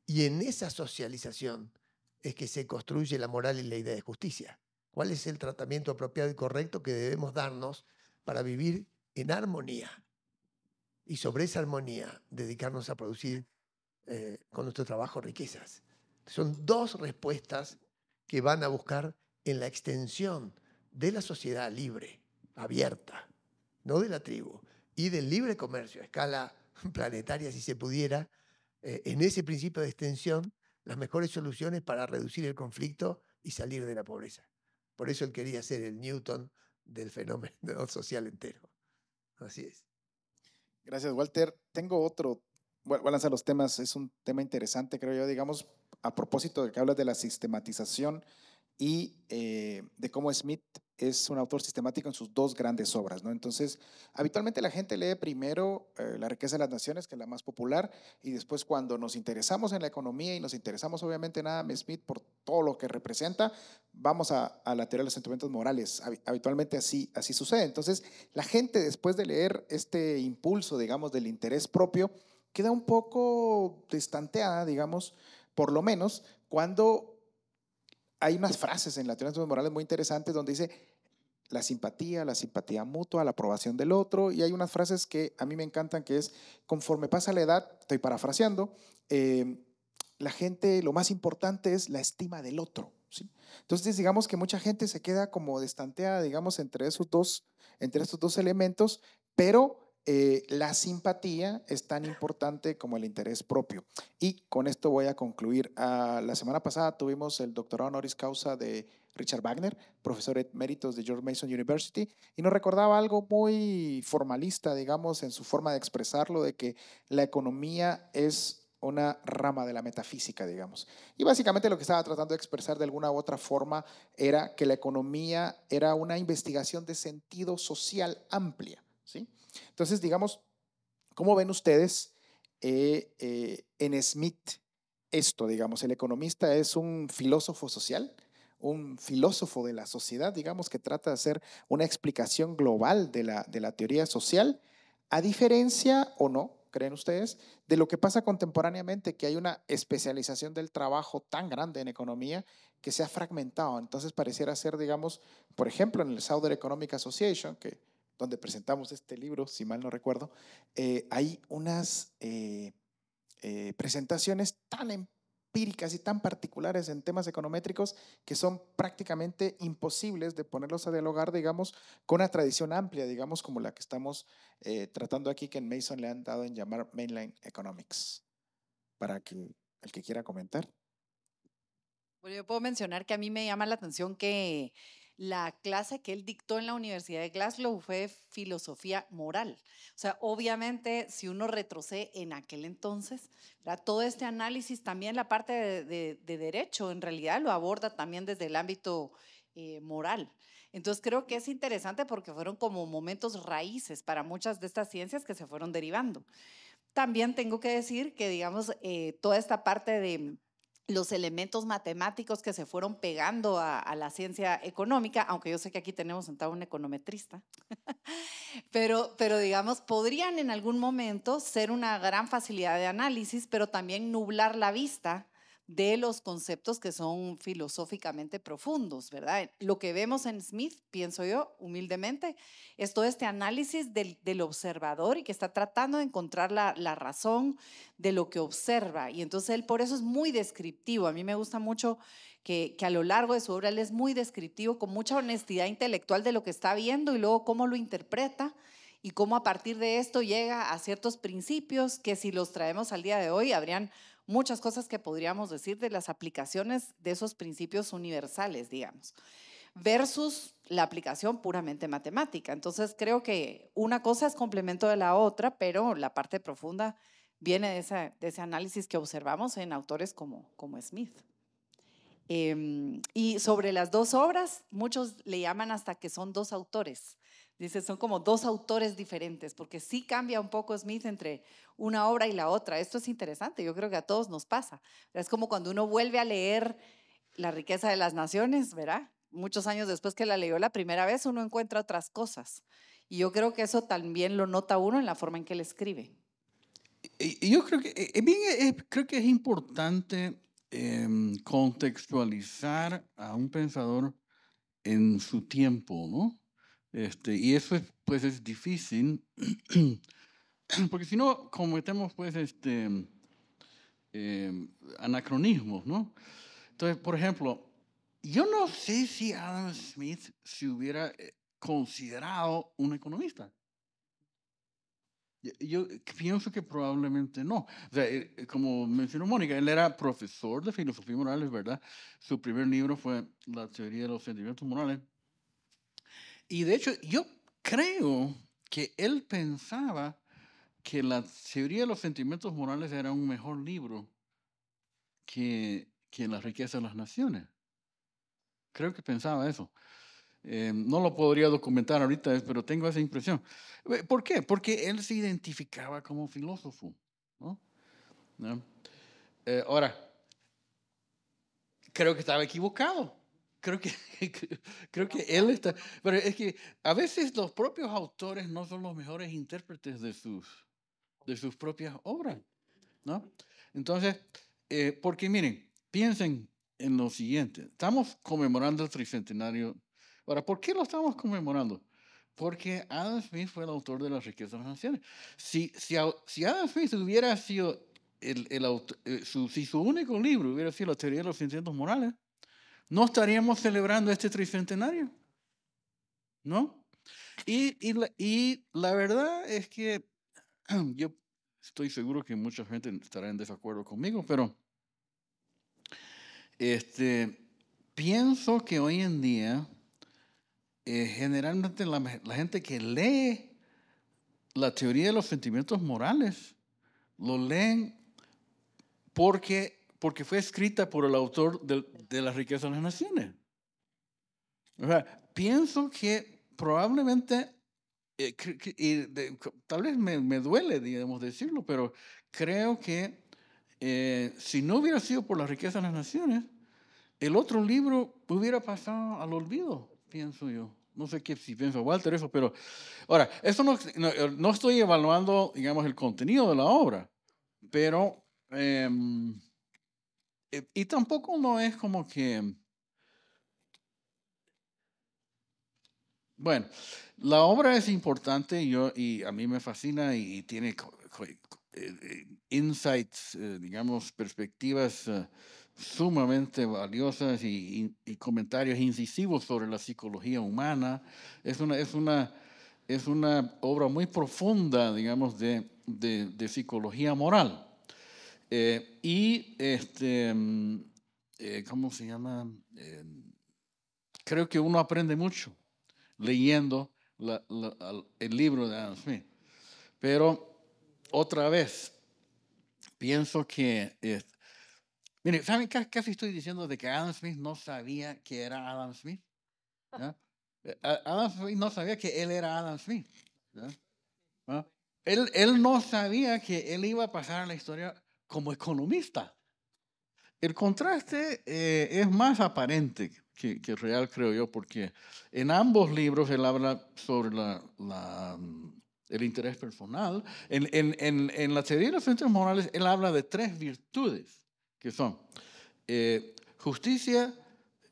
Y en esa socialización es que se construye la moral y la idea de justicia. ¿Cuál es el tratamiento apropiado y correcto que debemos darnos para vivir en armonía? Y sobre esa armonía, dedicarnos a producir eh, con nuestro trabajo riquezas. Son dos respuestas que van a buscar en la extensión de la sociedad libre, abierta, no de la tribu, y del libre comercio a escala planetaria, si se pudiera, eh, en ese principio de extensión, las mejores soluciones para reducir el conflicto y salir de la pobreza. Por eso él quería ser el Newton del fenómeno social entero. Así es. Gracias, Walter. Tengo otro, voy a lanzar los temas, es un tema interesante, creo yo, digamos, a propósito de que hablas de la sistematización y eh, de cómo Smith es un autor sistemático en sus dos grandes obras, ¿no? Entonces, habitualmente la gente lee primero eh, La riqueza de las naciones, que es la más popular, y después cuando nos interesamos en la economía y nos interesamos obviamente en Adam Smith por todo lo que representa, vamos a, a la teoría de los sentimientos morales. Habitualmente así, así sucede. Entonces, la gente después de leer este impulso, digamos, del interés propio, queda un poco distanteada, digamos, por lo menos cuando hay unas frases en la teoría de los morales muy interesantes donde dice la simpatía, la simpatía mutua, la aprobación del otro, y hay unas frases que a mí me encantan que es, conforme pasa la edad, estoy parafraseando, eh, la gente, lo más importante es la estima del otro, ¿sí? Entonces digamos que mucha gente se queda como destanteada, digamos, entre esos dos, entre estos dos elementos, pero Eh, la simpatía es tan importante como el interés propio. Y con esto voy a concluir. Ah, la semana pasada tuvimos el doctorado honoris causa de Richard Wagner, profesor eméritos de George Mason University, y nos recordaba algo muy formalista, digamos, en su forma de expresarlo, de que la economía es una rama de la metafísica, digamos. Y básicamente lo que estaba tratando de expresar de alguna u otra forma era que la economía era una investigación de sentido social amplia, ¿sí? Entonces, digamos, ¿cómo ven ustedes eh, eh, en Smith esto? Digamos, el economista es un filósofo social, un filósofo de la sociedad, digamos, que trata de hacer una explicación global de la, de la teoría social, a diferencia o no creen ustedes, de lo que pasa contemporáneamente, que hay una especialización del trabajo tan grande en economía que se ha fragmentado. Entonces pareciera ser, digamos, por ejemplo, en el Southern Economic Association, que, donde presentamos este libro, si mal no recuerdo, eh, hay unas eh, eh, presentaciones tan empíricas y tan particulares en temas econométricos que son prácticamente imposibles de ponerlos a dialogar, digamos, con una tradición amplia, digamos, como la que estamos eh, tratando aquí, que en Mason le han dado en llamar Mainline Economics. Para que el que quiera comentar. Bueno, yo puedo mencionar que a mí me llama la atención que la clase que él dictó en la Universidad de Glasgow fue de filosofía moral. O sea, obviamente, si uno retrocede en aquel entonces, ¿verdad? Todo este análisis, también la parte de, de, de derecho, en realidad lo aborda también desde el ámbito eh, moral. Entonces, creo que es interesante porque fueron como momentos raíces para muchas de estas ciencias que se fueron derivando. También tengo que decir que, digamos, eh, toda esta parte de los elementos matemáticos que se fueron pegando a, a la ciencia económica, aunque yo sé que aquí tenemos sentado un econometrista, pero, pero digamos, podrían en algún momento ser una gran facilidad de análisis, pero también nublar la vista de los conceptos que son filosóficamente profundos, ¿verdad? Lo que vemos en Smith, pienso yo, humildemente, es todo este análisis del, del observador y que está tratando de encontrar la, la razón de lo que observa. Y entonces él por eso es muy descriptivo. A mí me gusta mucho que, que a lo largo de su obra él es muy descriptivo, con mucha honestidad intelectual de lo que está viendo y luego cómo lo interpreta. Y cómo a partir de esto llega a ciertos principios que si los traemos al día de hoy habrían muchas cosas que podríamos decir de las aplicaciones de esos principios universales, digamos, versus la aplicación puramente matemática. Entonces creo que una cosa es complemento de la otra, pero la parte profunda viene de, esa, de ese análisis que observamos en autores como, como Smith. Eh, y sobre las dos obras, muchos le llaman hasta que son dos autores. Dice, son como dos autores diferentes, porque sí cambia un poco Smith entre una obra y la otra. Esto es interesante, yo creo que a todos nos pasa. Es como cuando uno vuelve a leer La riqueza de las naciones, ¿verdad? Muchos años después que la leyó la primera vez, uno encuentra otras cosas. Y yo creo que eso también lo nota uno en la forma en que él escribe. Yo creo que, bien, creo que es importante eh, contextualizar a un pensador en su tiempo, ¿no? Este, y eso es, pues, es difícil, porque si no cometemos pues, este, eh, anacronismos, ¿no? Entonces, por ejemplo, yo no sé si Adam Smith se hubiera considerado un economista. Yo pienso que probablemente no. O sea, como mencionó Mónica, él era profesor de filosofía moral, ¿verdad? Su primer libro fue La teoría de los sentimientos morales. Y de hecho, yo creo que él pensaba que La teoría de los sentimientos morales era un mejor libro que, que La riqueza de las naciones. Creo que pensaba eso. Eh, no lo podría documentar ahorita, pero tengo esa impresión. ¿Por qué? Porque él se identificaba como filósofo, ¿no? ¿No? Eh, ahora, creo que estaba equivocado. Creo que, creo que él está... Pero es que a veces los propios autores no son los mejores intérpretes de sus, de sus propias obras, ¿no? Entonces, eh, porque miren, piensen en lo siguiente. Estamos conmemorando el tricentenario. Ahora, ¿por qué lo estamos conmemorando? Porque Adam Smith fue el autor de La riqueza de las naciones. Si, si, si Adam Smith hubiera sido... El, el autor, eh, su, si su único libro hubiera sido La teoría de los sentimientos morales, no estaríamos celebrando este tricentenario, ¿no? Y, y, la, y la verdad es que yo estoy seguro que mucha gente estará en desacuerdo conmigo, pero este, pienso que hoy en día eh, generalmente la, la gente que lee La teoría de los sentimientos morales lo leen porque... porque fue escrita por el autor de, de La riqueza de las naciones. O sea, pienso que probablemente, eh, y de, tal vez me, me duele, digamos, decirlo, pero creo que eh, si no hubiera sido por La riqueza de las naciones, el otro libro hubiera pasado al olvido, pienso yo. No sé qué si piensa Walter eso, pero... Ahora, esto no, no, no estoy evaluando, digamos, el contenido de la obra, pero... Eh, y tampoco no es como que... Bueno, la obra es importante yo, y a mí me fascina y, y tiene insights, eh, digamos, perspectivas eh, sumamente valiosas y, y, y comentarios incisivos sobre la psicología humana. Es una, es una, es una obra muy profunda, digamos, de, de, de psicología moral. Eh, y, este, eh, ¿cómo se llama? Eh, creo que uno aprende mucho leyendo la, la, el libro de Adam Smith. Pero, otra vez, pienso que... Eh, mire, ¿saben? Casi estoy diciendo de que Adam Smith no sabía que era Adam Smith. ¿Ya? Adam Smith no sabía que él era Adam Smith. ¿Ya? ¿Ya? Él, él no sabía que él iba a pasar a la historia como economista. El contraste eh, es más aparente que, que real, creo yo, porque en ambos libros él habla sobre la, la, el interés personal. En, en, en, en la teoría de los centros morales, él habla de tres virtudes, que son eh, justicia,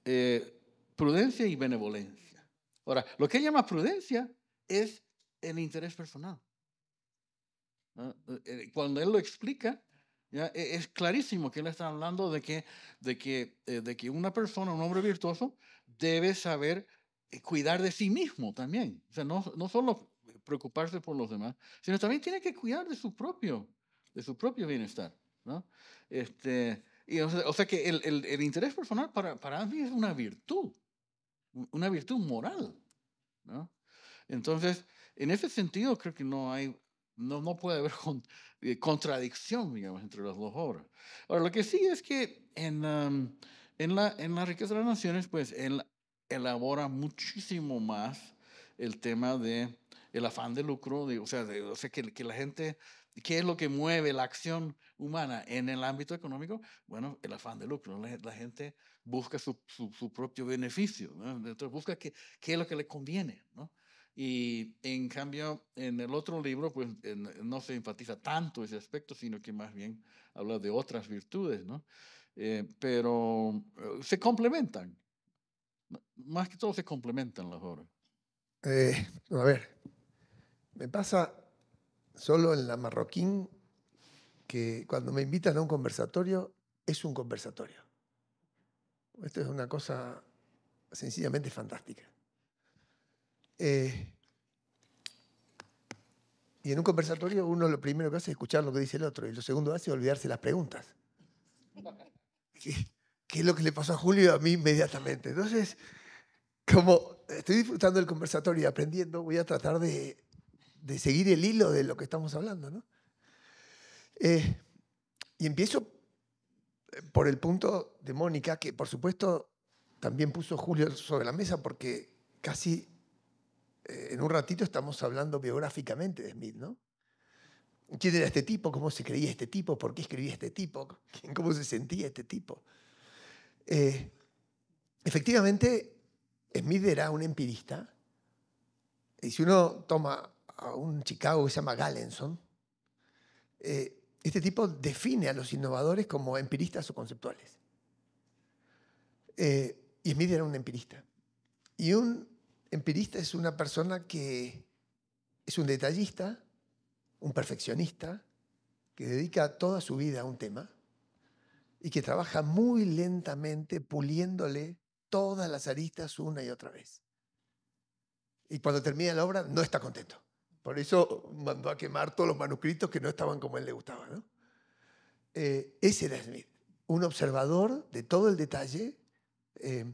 eh, prudencia y benevolencia. Ahora, lo que él llama prudencia es el interés personal. Cuando él lo explica, ¿ya? Es clarísimo que él está hablando de que, de, que, de que una persona, un hombre virtuoso, debe saber cuidar de sí mismo también. O sea, no, no solo preocuparse por los demás, sino también tiene que cuidar de su propio, de su propio bienestar, ¿no? Este, y, o, sea, o sea que el, el, el interés personal para, para mí es una virtud, una virtud moral, ¿no? Entonces, en ese sentido, creo que no hay... No, no puede haber con, eh, contradicción, digamos, entre las dos obras. Ahora, lo que sí es que en, um, en, la, en La riqueza de las naciones, pues, él elabora muchísimo más el tema de el afán de lucro, de, o sea, de, o sea que, que la gente, ¿qué es lo que mueve la acción humana en el ámbito económico? Bueno, el afán de lucro. La, la gente busca su, su, su propio beneficio, ¿no? Entonces busca qué es lo que le conviene, ¿no? Y en cambio, en el otro libro, pues no se enfatiza tanto ese aspecto, sino que más bien habla de otras virtudes, ¿no? Eh, pero eh, se complementan. Más que todo se complementan las obras. Eh, a ver, me pasa solo en La Marroquín que cuando me invitan a un conversatorio, es un conversatorio. Esto es una cosa sencillamente fantástica. Eh, y en un conversatorio uno lo primero que hace es escuchar lo que dice el otro y lo segundo hace es olvidarse las preguntas. ¿Qué, qué es lo que le pasó a Julio a mí inmediatamente? Entonces, como estoy disfrutando del conversatorio y aprendiendo, voy a tratar de, de seguir el hilo de lo que estamos hablando, ¿no? Eh, y empiezo por el punto de Mónica, que por supuesto también puso Julio sobre la mesa porque casi... En un ratito estamos hablando biográficamente de Smith, ¿no? ¿Quién era este tipo? ¿Cómo se creía este tipo? ¿Por qué escribía este tipo? ¿Cómo se sentía este tipo? Eh, efectivamente, Smith era un empirista. Y si uno toma a un Chicago que se llama Galenson, eh, este tipo define a los innovadores como empiristas o conceptuales. Eh, y Smith era un empirista. Y un... empirista es una persona que es un detallista, un perfeccionista, que dedica toda su vida a un tema y que trabaja muy lentamente puliéndole todas las aristas una y otra vez. Y cuando termina la obra no está contento. Por eso mandó a quemar todos los manuscritos que no estaban como a él le gustaba, ¿no? Eh, ese era Smith, un observador de todo el detalle, eh,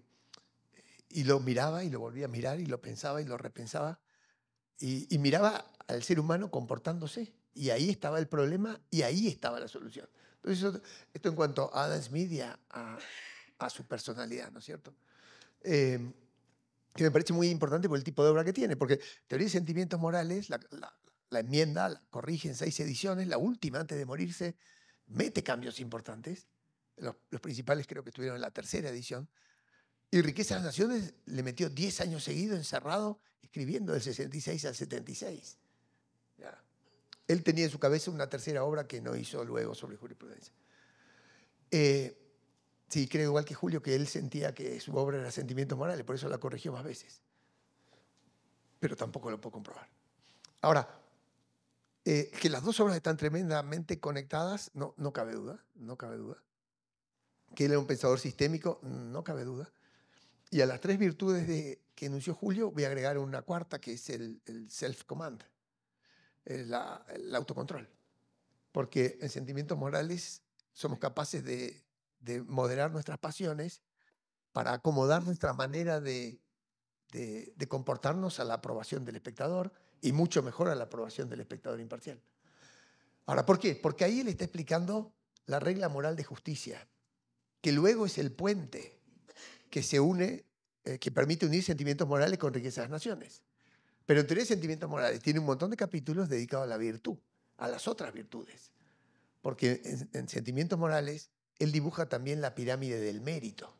y lo miraba y lo volvía a mirar y lo pensaba y lo repensaba y, y miraba al ser humano comportándose y ahí estaba el problema y ahí estaba la solución. Entonces esto en cuanto a Adam Smith y a, a, a su personalidad, ¿no es cierto? Eh, que me parece muy importante por el tipo de obra que tiene, porque Teoría de Sentimientos Morales, la, la, la enmienda, la corrige en seis ediciones, la última antes de morirse, mete cambios importantes. Los, los principales creo que estuvieron en la tercera edición. Y Riqueza de las Naciones le metió diez años seguidos encerrado, escribiendo del sesenta y seis al setenta y seis. Ya. Él tenía en su cabeza una tercera obra que no hizo luego sobre jurisprudencia. Eh, sí, creo igual que Julio que él sentía que su obra era Sentimientos Morales, por eso la corrigió más veces. Pero tampoco lo puedo comprobar. Ahora, eh, que las dos obras están tremendamente conectadas, no, no cabe duda, no cabe duda. Que él era un pensador sistémico, no cabe duda. Y a las tres virtudes de, que enunció Julio voy a agregar una cuarta, que es el, el self-command, el, el autocontrol. Porque en Sentimientos Morales somos capaces de, de moderar nuestras pasiones para acomodar nuestra manera de, de, de comportarnos a la aprobación del espectador, y mucho mejor a la aprobación del espectador imparcial. Ahora, ¿por qué? Porque ahí él está explicando la regla moral de justicia, que luego es el puente que se une, eh, que permite unir Sentimientos Morales con Riqueza de las Naciones. Pero en teoría de Sentimientos Morales tiene un montón de capítulos dedicados a la virtud, a las otras virtudes. Porque en, en Sentimientos Morales él dibuja también la pirámide del mérito.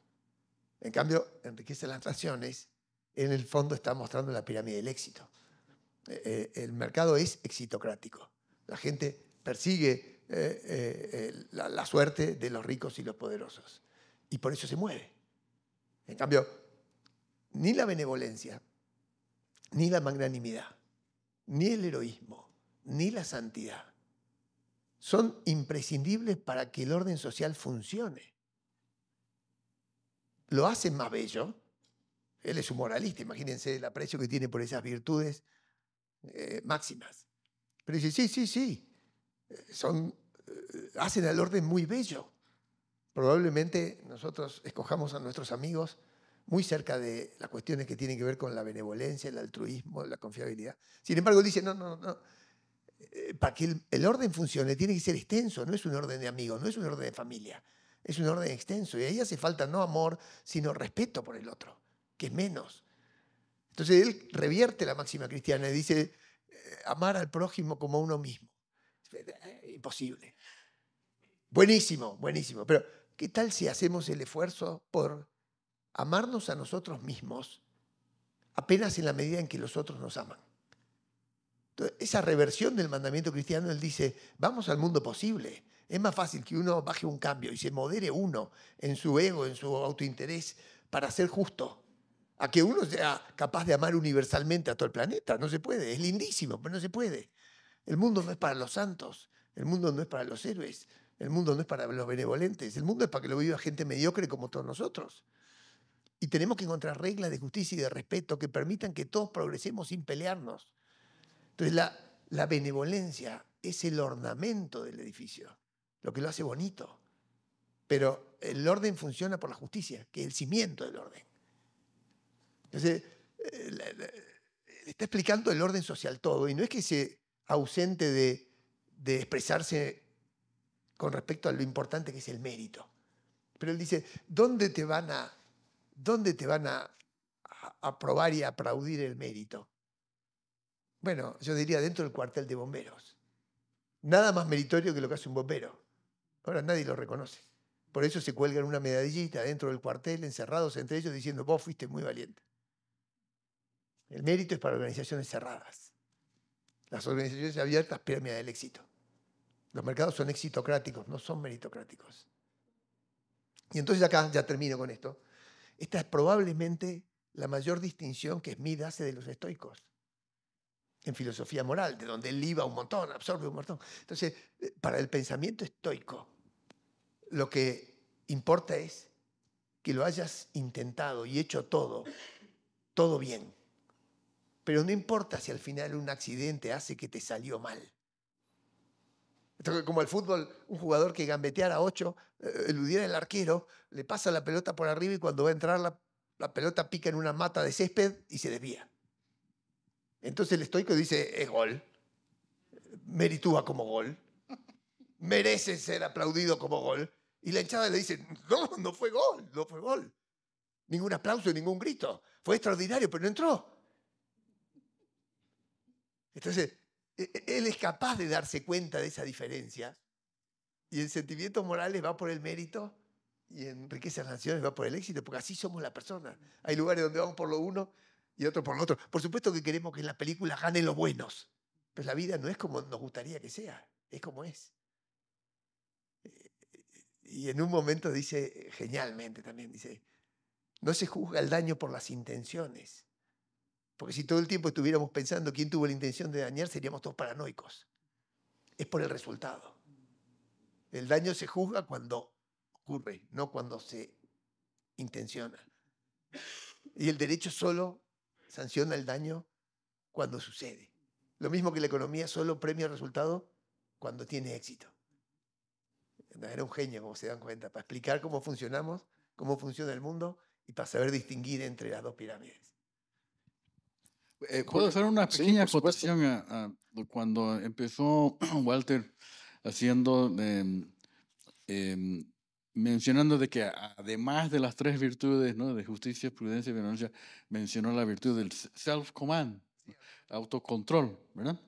En cambio, en Riqueza de las Naciones, en el fondo está mostrando la pirámide del éxito. Eh, eh, el mercado es exitocrático. La gente persigue eh, eh, la, la suerte de los ricos y los poderosos. Y por eso se mueve. En cambio, ni la benevolencia, ni la magnanimidad, ni el heroísmo, ni la santidad son imprescindibles para que el orden social funcione. Lo hacen más bello. Él es un moralista, imagínense el aprecio que tiene por esas virtudes eh, máximas. Pero dice, sí, sí, sí, son, eh, hacen al orden muy bello. Probablemente nosotros escojamos a nuestros amigos muy cerca de las cuestiones que tienen que ver con la benevolencia, el altruismo, la confiabilidad. Sin embargo, dice, no, no, no, eh, para que el, el orden funcione tiene que ser extenso, no es un orden de amigos, no es un orden de familia, es un orden extenso. Y ahí hace falta no amor, sino respeto por el otro, que es menos. Entonces él revierte la máxima cristiana y dice, eh, amar al prójimo como a uno mismo. Eh, imposible. Buenísimo, buenísimo, pero... ¿Qué tal si hacemos el esfuerzo por amarnos a nosotros mismos apenas en la medida en que los otros nos aman? Entonces, esa reversión del mandamiento cristiano, él dice, vamos al mundo posible. Es más fácil que uno baje un cambio y se modere uno en su ego, en su autointerés, para ser justo, a que uno sea capaz de amar universalmente a todo el planeta. No se puede, es lindísimo, pero no se puede. El mundo no es para los santos, el mundo no es para los héroes. El mundo no es para los benevolentes, el mundo es para que lo viva gente mediocre como todos nosotros. Y tenemos que encontrar reglas de justicia y de respeto que permitan que todos progresemos sin pelearnos. Entonces la, la benevolencia es el ornamento del edificio, lo que lo hace bonito. Pero el orden funciona por la justicia, que es el cimiento del orden. Entonces, eh, la, la, está explicando el orden social todo, y no es que se ausente de, de expresarse con respecto a lo importante que es el mérito. Pero él dice, ¿dónde te van a, dónde te van a, a, a probar y a aplaudir el mérito? Bueno, yo diría dentro del cuartel de bomberos. Nada más meritorio que lo que hace un bombero. Ahora nadie lo reconoce. Por eso se cuelgan una medallita dentro del cuartel, encerrados entre ellos, diciendo, vos fuiste muy valiente. El mérito es para organizaciones cerradas. Las organizaciones abiertas, pirámide del éxito. Los mercados son exitocráticos, no son meritocráticos. Y entonces acá, ya termino con esto, esta es probablemente la mayor distinción que Smith hace de los estoicos en filosofía moral, de donde él liba un montón, absorbe un montón. Entonces, para el pensamiento estoico, lo que importa es que lo hayas intentado y hecho todo, todo bien. Pero no importa si al final un accidente hace que te salió mal. Como el fútbol, un jugador que gambeteara ocho, eludiera el arquero, le pasa la pelota por arriba y cuando va a entrar la, la pelota pica en una mata de césped y se desvía. Entonces el estoico dice, es gol, meritúa como gol, merece ser aplaudido como gol. Y la hinchada le dice, no, no fue gol, no fue gol. Ningún aplauso, ningún grito. Fue extraordinario, pero no entró. Entonces... él es capaz de darse cuenta de esa diferencia y el Sentimientos Morales va por el mérito y en Riquezas Nacionales va por el éxito, porque así somos la persona. Hay lugares donde vamos por lo uno y otro por lo otro. Por supuesto que queremos que en la película ganen los buenos, pero la vida no es como nos gustaría que sea, es como es. Y en un momento dice, genialmente también, dice, no se juzga el daño por las intenciones. Porque si todo el tiempo estuviéramos pensando quién tuvo la intención de dañar, seríamos todos paranoicos. Es por el resultado. El daño se juzga cuando ocurre, no cuando se intenciona. Y el derecho solo sanciona el daño cuando sucede. Lo mismo que la economía solo premia el resultado cuando tiene éxito. Era un genio, como se dan cuenta, para explicar cómo funcionamos, cómo funciona el mundo y para saber distinguir entre las dos pirámides. Eh, ¿Puedo hacer una pequeña sí, acotación a, a cuando empezó Walter haciendo, eh, eh, mencionando de que además de las tres virtudes, ¿no?, de justicia, prudencia y benevolencia, mencionó la virtud del self-command, autocontrol, ¿verdad?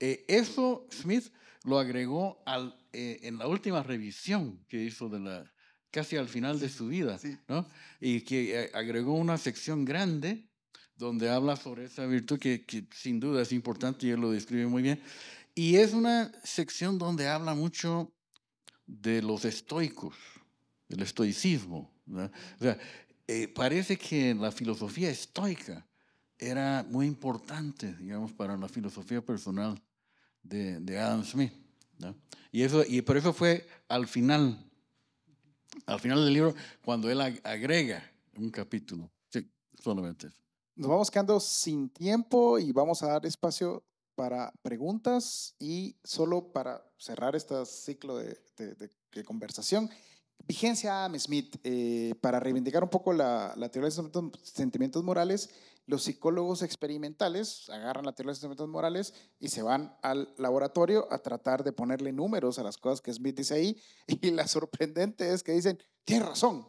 Eh, eso Smith lo agregó al, eh, en la última revisión que hizo de la, casi al final de su vida, sí. ¿no? Y que agregó una sección grande donde habla sobre esa virtud que, que sin duda es importante y él lo describe muy bien. Y es una sección donde habla mucho de los estoicos, del estoicismo, ¿verdad? O sea, eh, parece que la filosofía estoica era muy importante, digamos, para la filosofía personal de, de Adam Smith, ¿no? Y, eso, y por eso fue al final, al final del libro, cuando él agrega un capítulo. Sí, solamente eso. Nos vamos quedando sin tiempo y vamos a dar espacio para preguntas y solo para cerrar este ciclo de, de, de, de conversación. Vigencia Adam Smith, eh, para reivindicar un poco la, la teoría de los sentimientos morales, los psicólogos experimentales agarran la teoría de los sentimientos morales y se van al laboratorio a tratar de ponerle números a las cosas que Smith dice ahí, y la sorprendente es que dicen, tienes razón.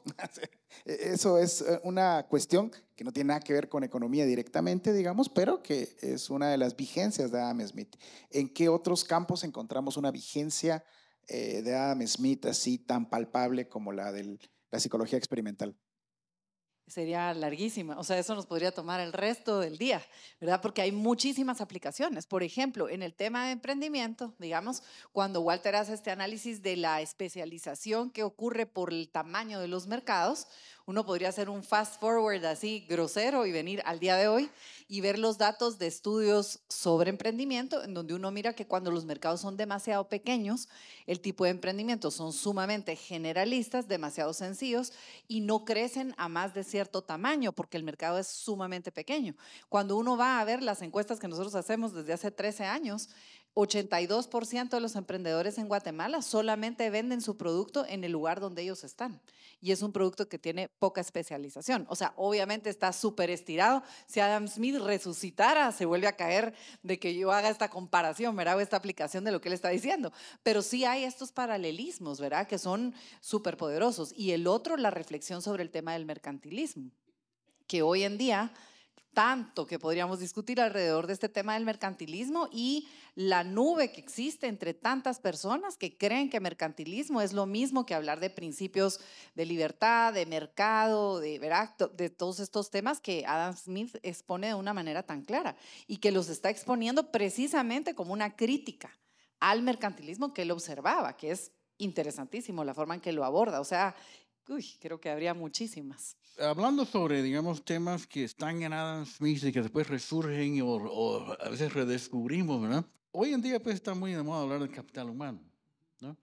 Eso es una cuestión que no tiene nada que ver con economía directamente, digamos, pero que es una de las vigencias de Adam Smith. ¿En qué otros campos encontramos una vigencia eh, de Adam Smith así tan palpable como la de la psicología experimental? Sería larguísima, o sea, eso nos podría tomar el resto del día, ¿verdad? Porque hay muchísimas aplicaciones. Por ejemplo, en el tema de emprendimiento, digamos, cuando Walter hace este análisis de la especialización que ocurre por el tamaño de los mercados, uno podría hacer un fast forward así grosero y venir al día de hoy y ver los datos de estudios sobre emprendimiento, en donde uno mira que cuando los mercados son demasiado pequeños, el tipo de emprendimientos son sumamente generalistas, demasiado sencillos y no crecen a más de cierto tamaño porque el mercado es sumamente pequeño. Cuando uno va a ver las encuestas que nosotros hacemos desde hace trece años, ochenta y dos por ciento de los emprendedores en Guatemala solamente venden su producto en el lugar donde ellos están. Y es un producto que tiene poca especialización. O sea, obviamente está súper estirado. Si Adam Smith resucitara, se vuelve a caer de que yo haga esta comparación, ¿verdad? O esta aplicación de lo que él está diciendo. Pero sí hay estos paralelismos, ¿verdad? Que son súper poderosos. Y el otro, la reflexión sobre el tema del mercantilismo, que hoy en día... tanto que podríamos discutir alrededor de este tema del mercantilismo y la nube que existe entre tantas personas que creen que mercantilismo es lo mismo que hablar de principios de libertad, de mercado, de, de todos estos temas que Adam Smith expone de una manera tan clara y que los está exponiendo precisamente como una crítica al mercantilismo que él observaba, que es interesantísimo la forma en que lo aborda, o sea, uy, creo que habría muchísimas. Hablando sobre, digamos, temas que están en Adam Smith y que después resurgen o, o a veces redescubrimos, ¿verdad? Hoy en día pues está muy de moda hablar del capital humano, ¿no?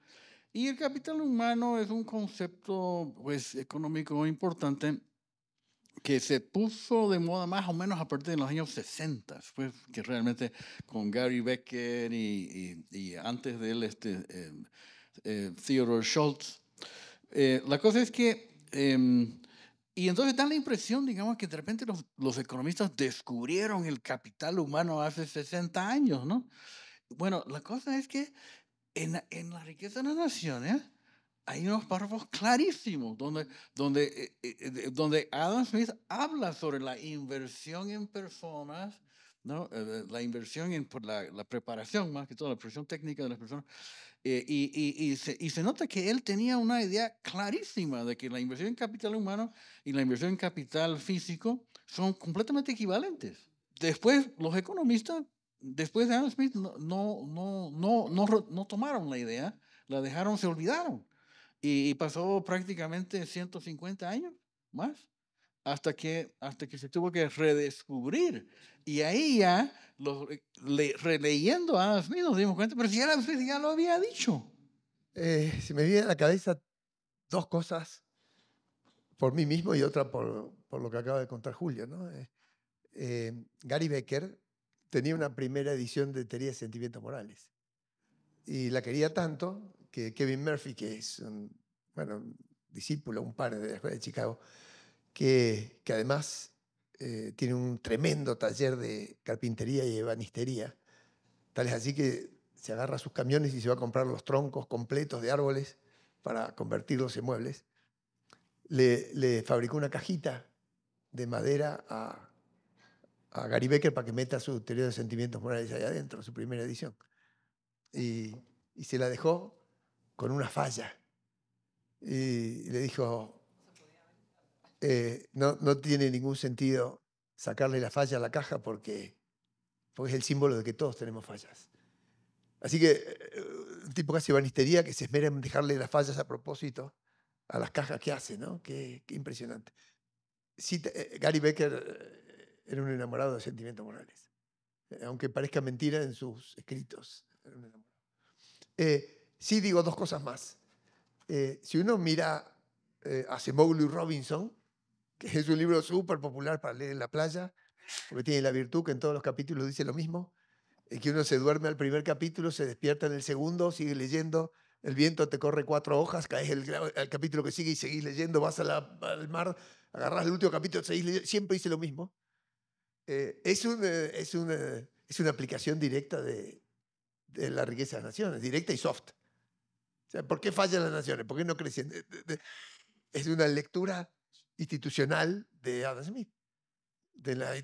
Y el capital humano es un concepto pues económico importante que se puso de moda más o menos a partir de los años sesenta, pues, que realmente con Gary Becker y, y, y antes de él este, eh, eh, Theodore Schultz. Eh, la cosa es que, eh, y entonces da la impresión, digamos, que de repente los, los economistas descubrieron el capital humano hace sesenta años, ¿no? Bueno, la cosa es que en, en La riqueza de las naciones hay unos párrafos clarísimos donde, donde, eh, eh, donde Adam Smith habla sobre la inversión en personas, ¿no? La inversión en, por la, la preparación, más que todo, la preparación técnica de las personas. Eh, y, y, y, se, y se nota que él tenía una idea clarísima de que la inversión en capital humano y la inversión en capital físico son completamente equivalentes. Después, los economistas, después de Adam Smith, no, no, no, no, no, no tomaron la idea, la dejaron, se olvidaron. Y, y pasó prácticamente ciento cincuenta años más. Hasta que, hasta que se tuvo que redescubrir. Y ahí ya, lo, le, releyendo a Adam Smith, nos dimos cuenta, pero si Adam Smith ya lo había dicho. Eh, se me vienen a la cabeza dos cosas, por mí mismo y otra por, por lo que acaba de contar Julio, ¿no? Eh, eh, Gary Becker tenía una primera edición de Teoría de Sentimientos Morales. Y la quería tanto que Kevin Murphy, que es un, bueno, un discípulo, un par de la Escuela de Chicago, Que, que además eh, tiene un tremendo taller de carpintería y ebanistería. Tal es así que se agarra sus camiones y se va a comprar los troncos completos de árboles para convertirlos en muebles. Le, le fabricó una cajita de madera a, a Gary Becker para que meta su Teoría de Sentimientos Morales allá adentro, su primera edición. Y, y se la dejó con una falla. Y, y le dijo... Eh, no, no tiene ningún sentido sacarle la falla a la caja porque, porque es el símbolo de que todos tenemos fallas. Así que eh, un tipo que hace banistería que se esmera en dejarle las fallas a propósito a las cajas que hace, ¿no? Qué, qué impresionante. Sí, eh, Gary Becker era un enamorado de Sentimientos Morales. Eh, aunque parezca mentira en sus escritos. Era un enamorado. Eh, sí digo dos cosas más. Eh, si uno mira eh, a Acemoglu y Robinson, que es un libro súper popular para leer en la playa, porque tiene la virtud que en todos los capítulos dice lo mismo, es que uno se duerme al primer capítulo, se despierta en el segundo, sigue leyendo, el viento te corre cuatro hojas, caes al capítulo que sigue y seguís leyendo, vas a la, al mar, agarrás el último capítulo, seguís leyendo, siempre dice lo mismo. Eh, es, un, eh, es, un, eh, es una aplicación directa de, de la riqueza de las naciones, directa y soft. O sea, ¿por qué fallan las naciones? ¿Por qué no crecen? De, de, de, es una lectura institucional de Adam Smith, de las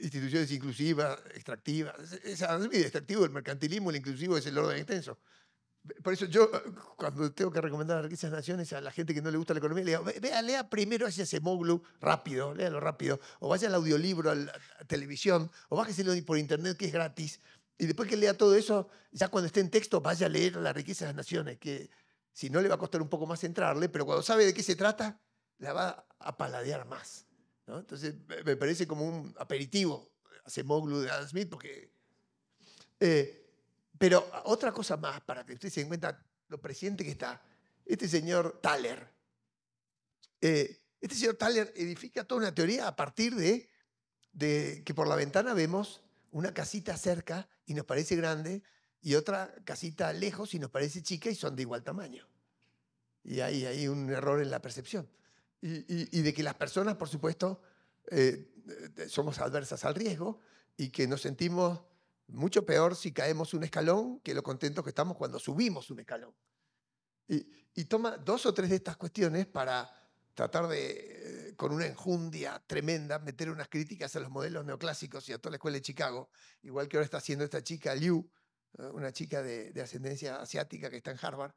instituciones inclusivas, extractivas. Es Adam Smith, extractivo, el mercantilismo, el inclusivo es el orden extenso. Por eso yo, cuando tengo que recomendar a las riquezas naciones a la gente que no le gusta la economía, le digo, vea, lea primero hacia Acemoglu, rápido, léalo rápido, o vaya al audiolibro, a la televisión, o bájeselo por internet, que es gratis, y después que lea todo eso, ya cuando esté en texto, vaya a leer las riquezas de las naciones, que si no le va a costar un poco más entrarle, pero cuando sabe de qué se trata, la va a paladear más, ¿no? Entonces, me parece como un aperitivo Acemoglu de Adam Smith, porque... Eh, pero otra cosa más, para que ustedes se den cuenta lo presciente que está, este señor Thaler. Eh, este señor Thaler edifica toda una teoría a partir de, de que por la ventana vemos una casita cerca y nos parece grande, y otra casita lejos y nos parece chica y son de igual tamaño. Y ahí hay un error en la percepción. Y, y, y de que las personas, por supuesto, eh, somos adversas al riesgo y que nos sentimos mucho peor si caemos un escalón que lo contentos que estamos cuando subimos un escalón. Y, y toma dos o tres de estas cuestiones para tratar de, eh, con una enjundia tremenda, meter unas críticas a los modelos neoclásicos y a toda la Escuela de Chicago, igual que ahora está haciendo esta chica Liu, una chica de, de ascendencia asiática que está en Harvard,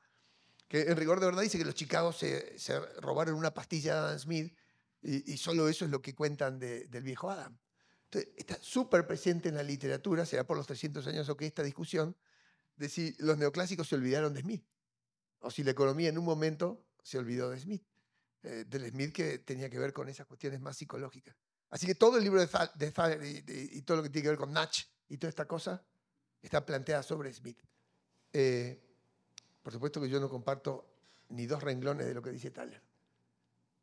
que en rigor de verdad dice que los chicagos se, se robaron una pastilla de Adam Smith y, y solo eso es lo que cuentan de, del viejo Adam. Entonces, está súper presente en la literatura, será por los trescientos años o que esta discusión, de si los neoclásicos se olvidaron de Smith, o si la economía en un momento se olvidó de Smith, eh, del Smith que tenía que ver con esas cuestiones más psicológicas. Así que todo el libro de Thaler y, y, y todo lo que tiene que ver con Natch y toda esta cosa está planteada sobre Smith. Eh, Por supuesto que yo no comparto ni dos renglones de lo que dice Thaler.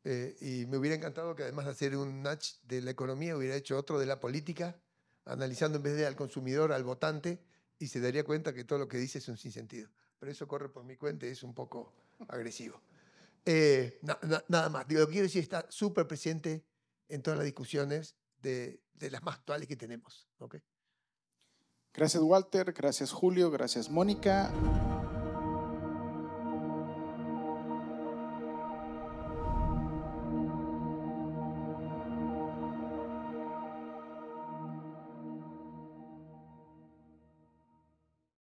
Eh, y me hubiera encantado que además de hacer un Natch de la economía, hubiera hecho otro de la política, analizando en vez de al consumidor, al votante, y se daría cuenta que todo lo que dice es un sinsentido. Pero eso corre por mi cuenta y es un poco agresivo. Eh, na, na, nada más. Digo, lo que quiero decir está súper presente en todas las discusiones de, de las más actuales que tenemos. ¿Okay? Gracias, Walter. Gracias, Julio. Gracias, Mónica.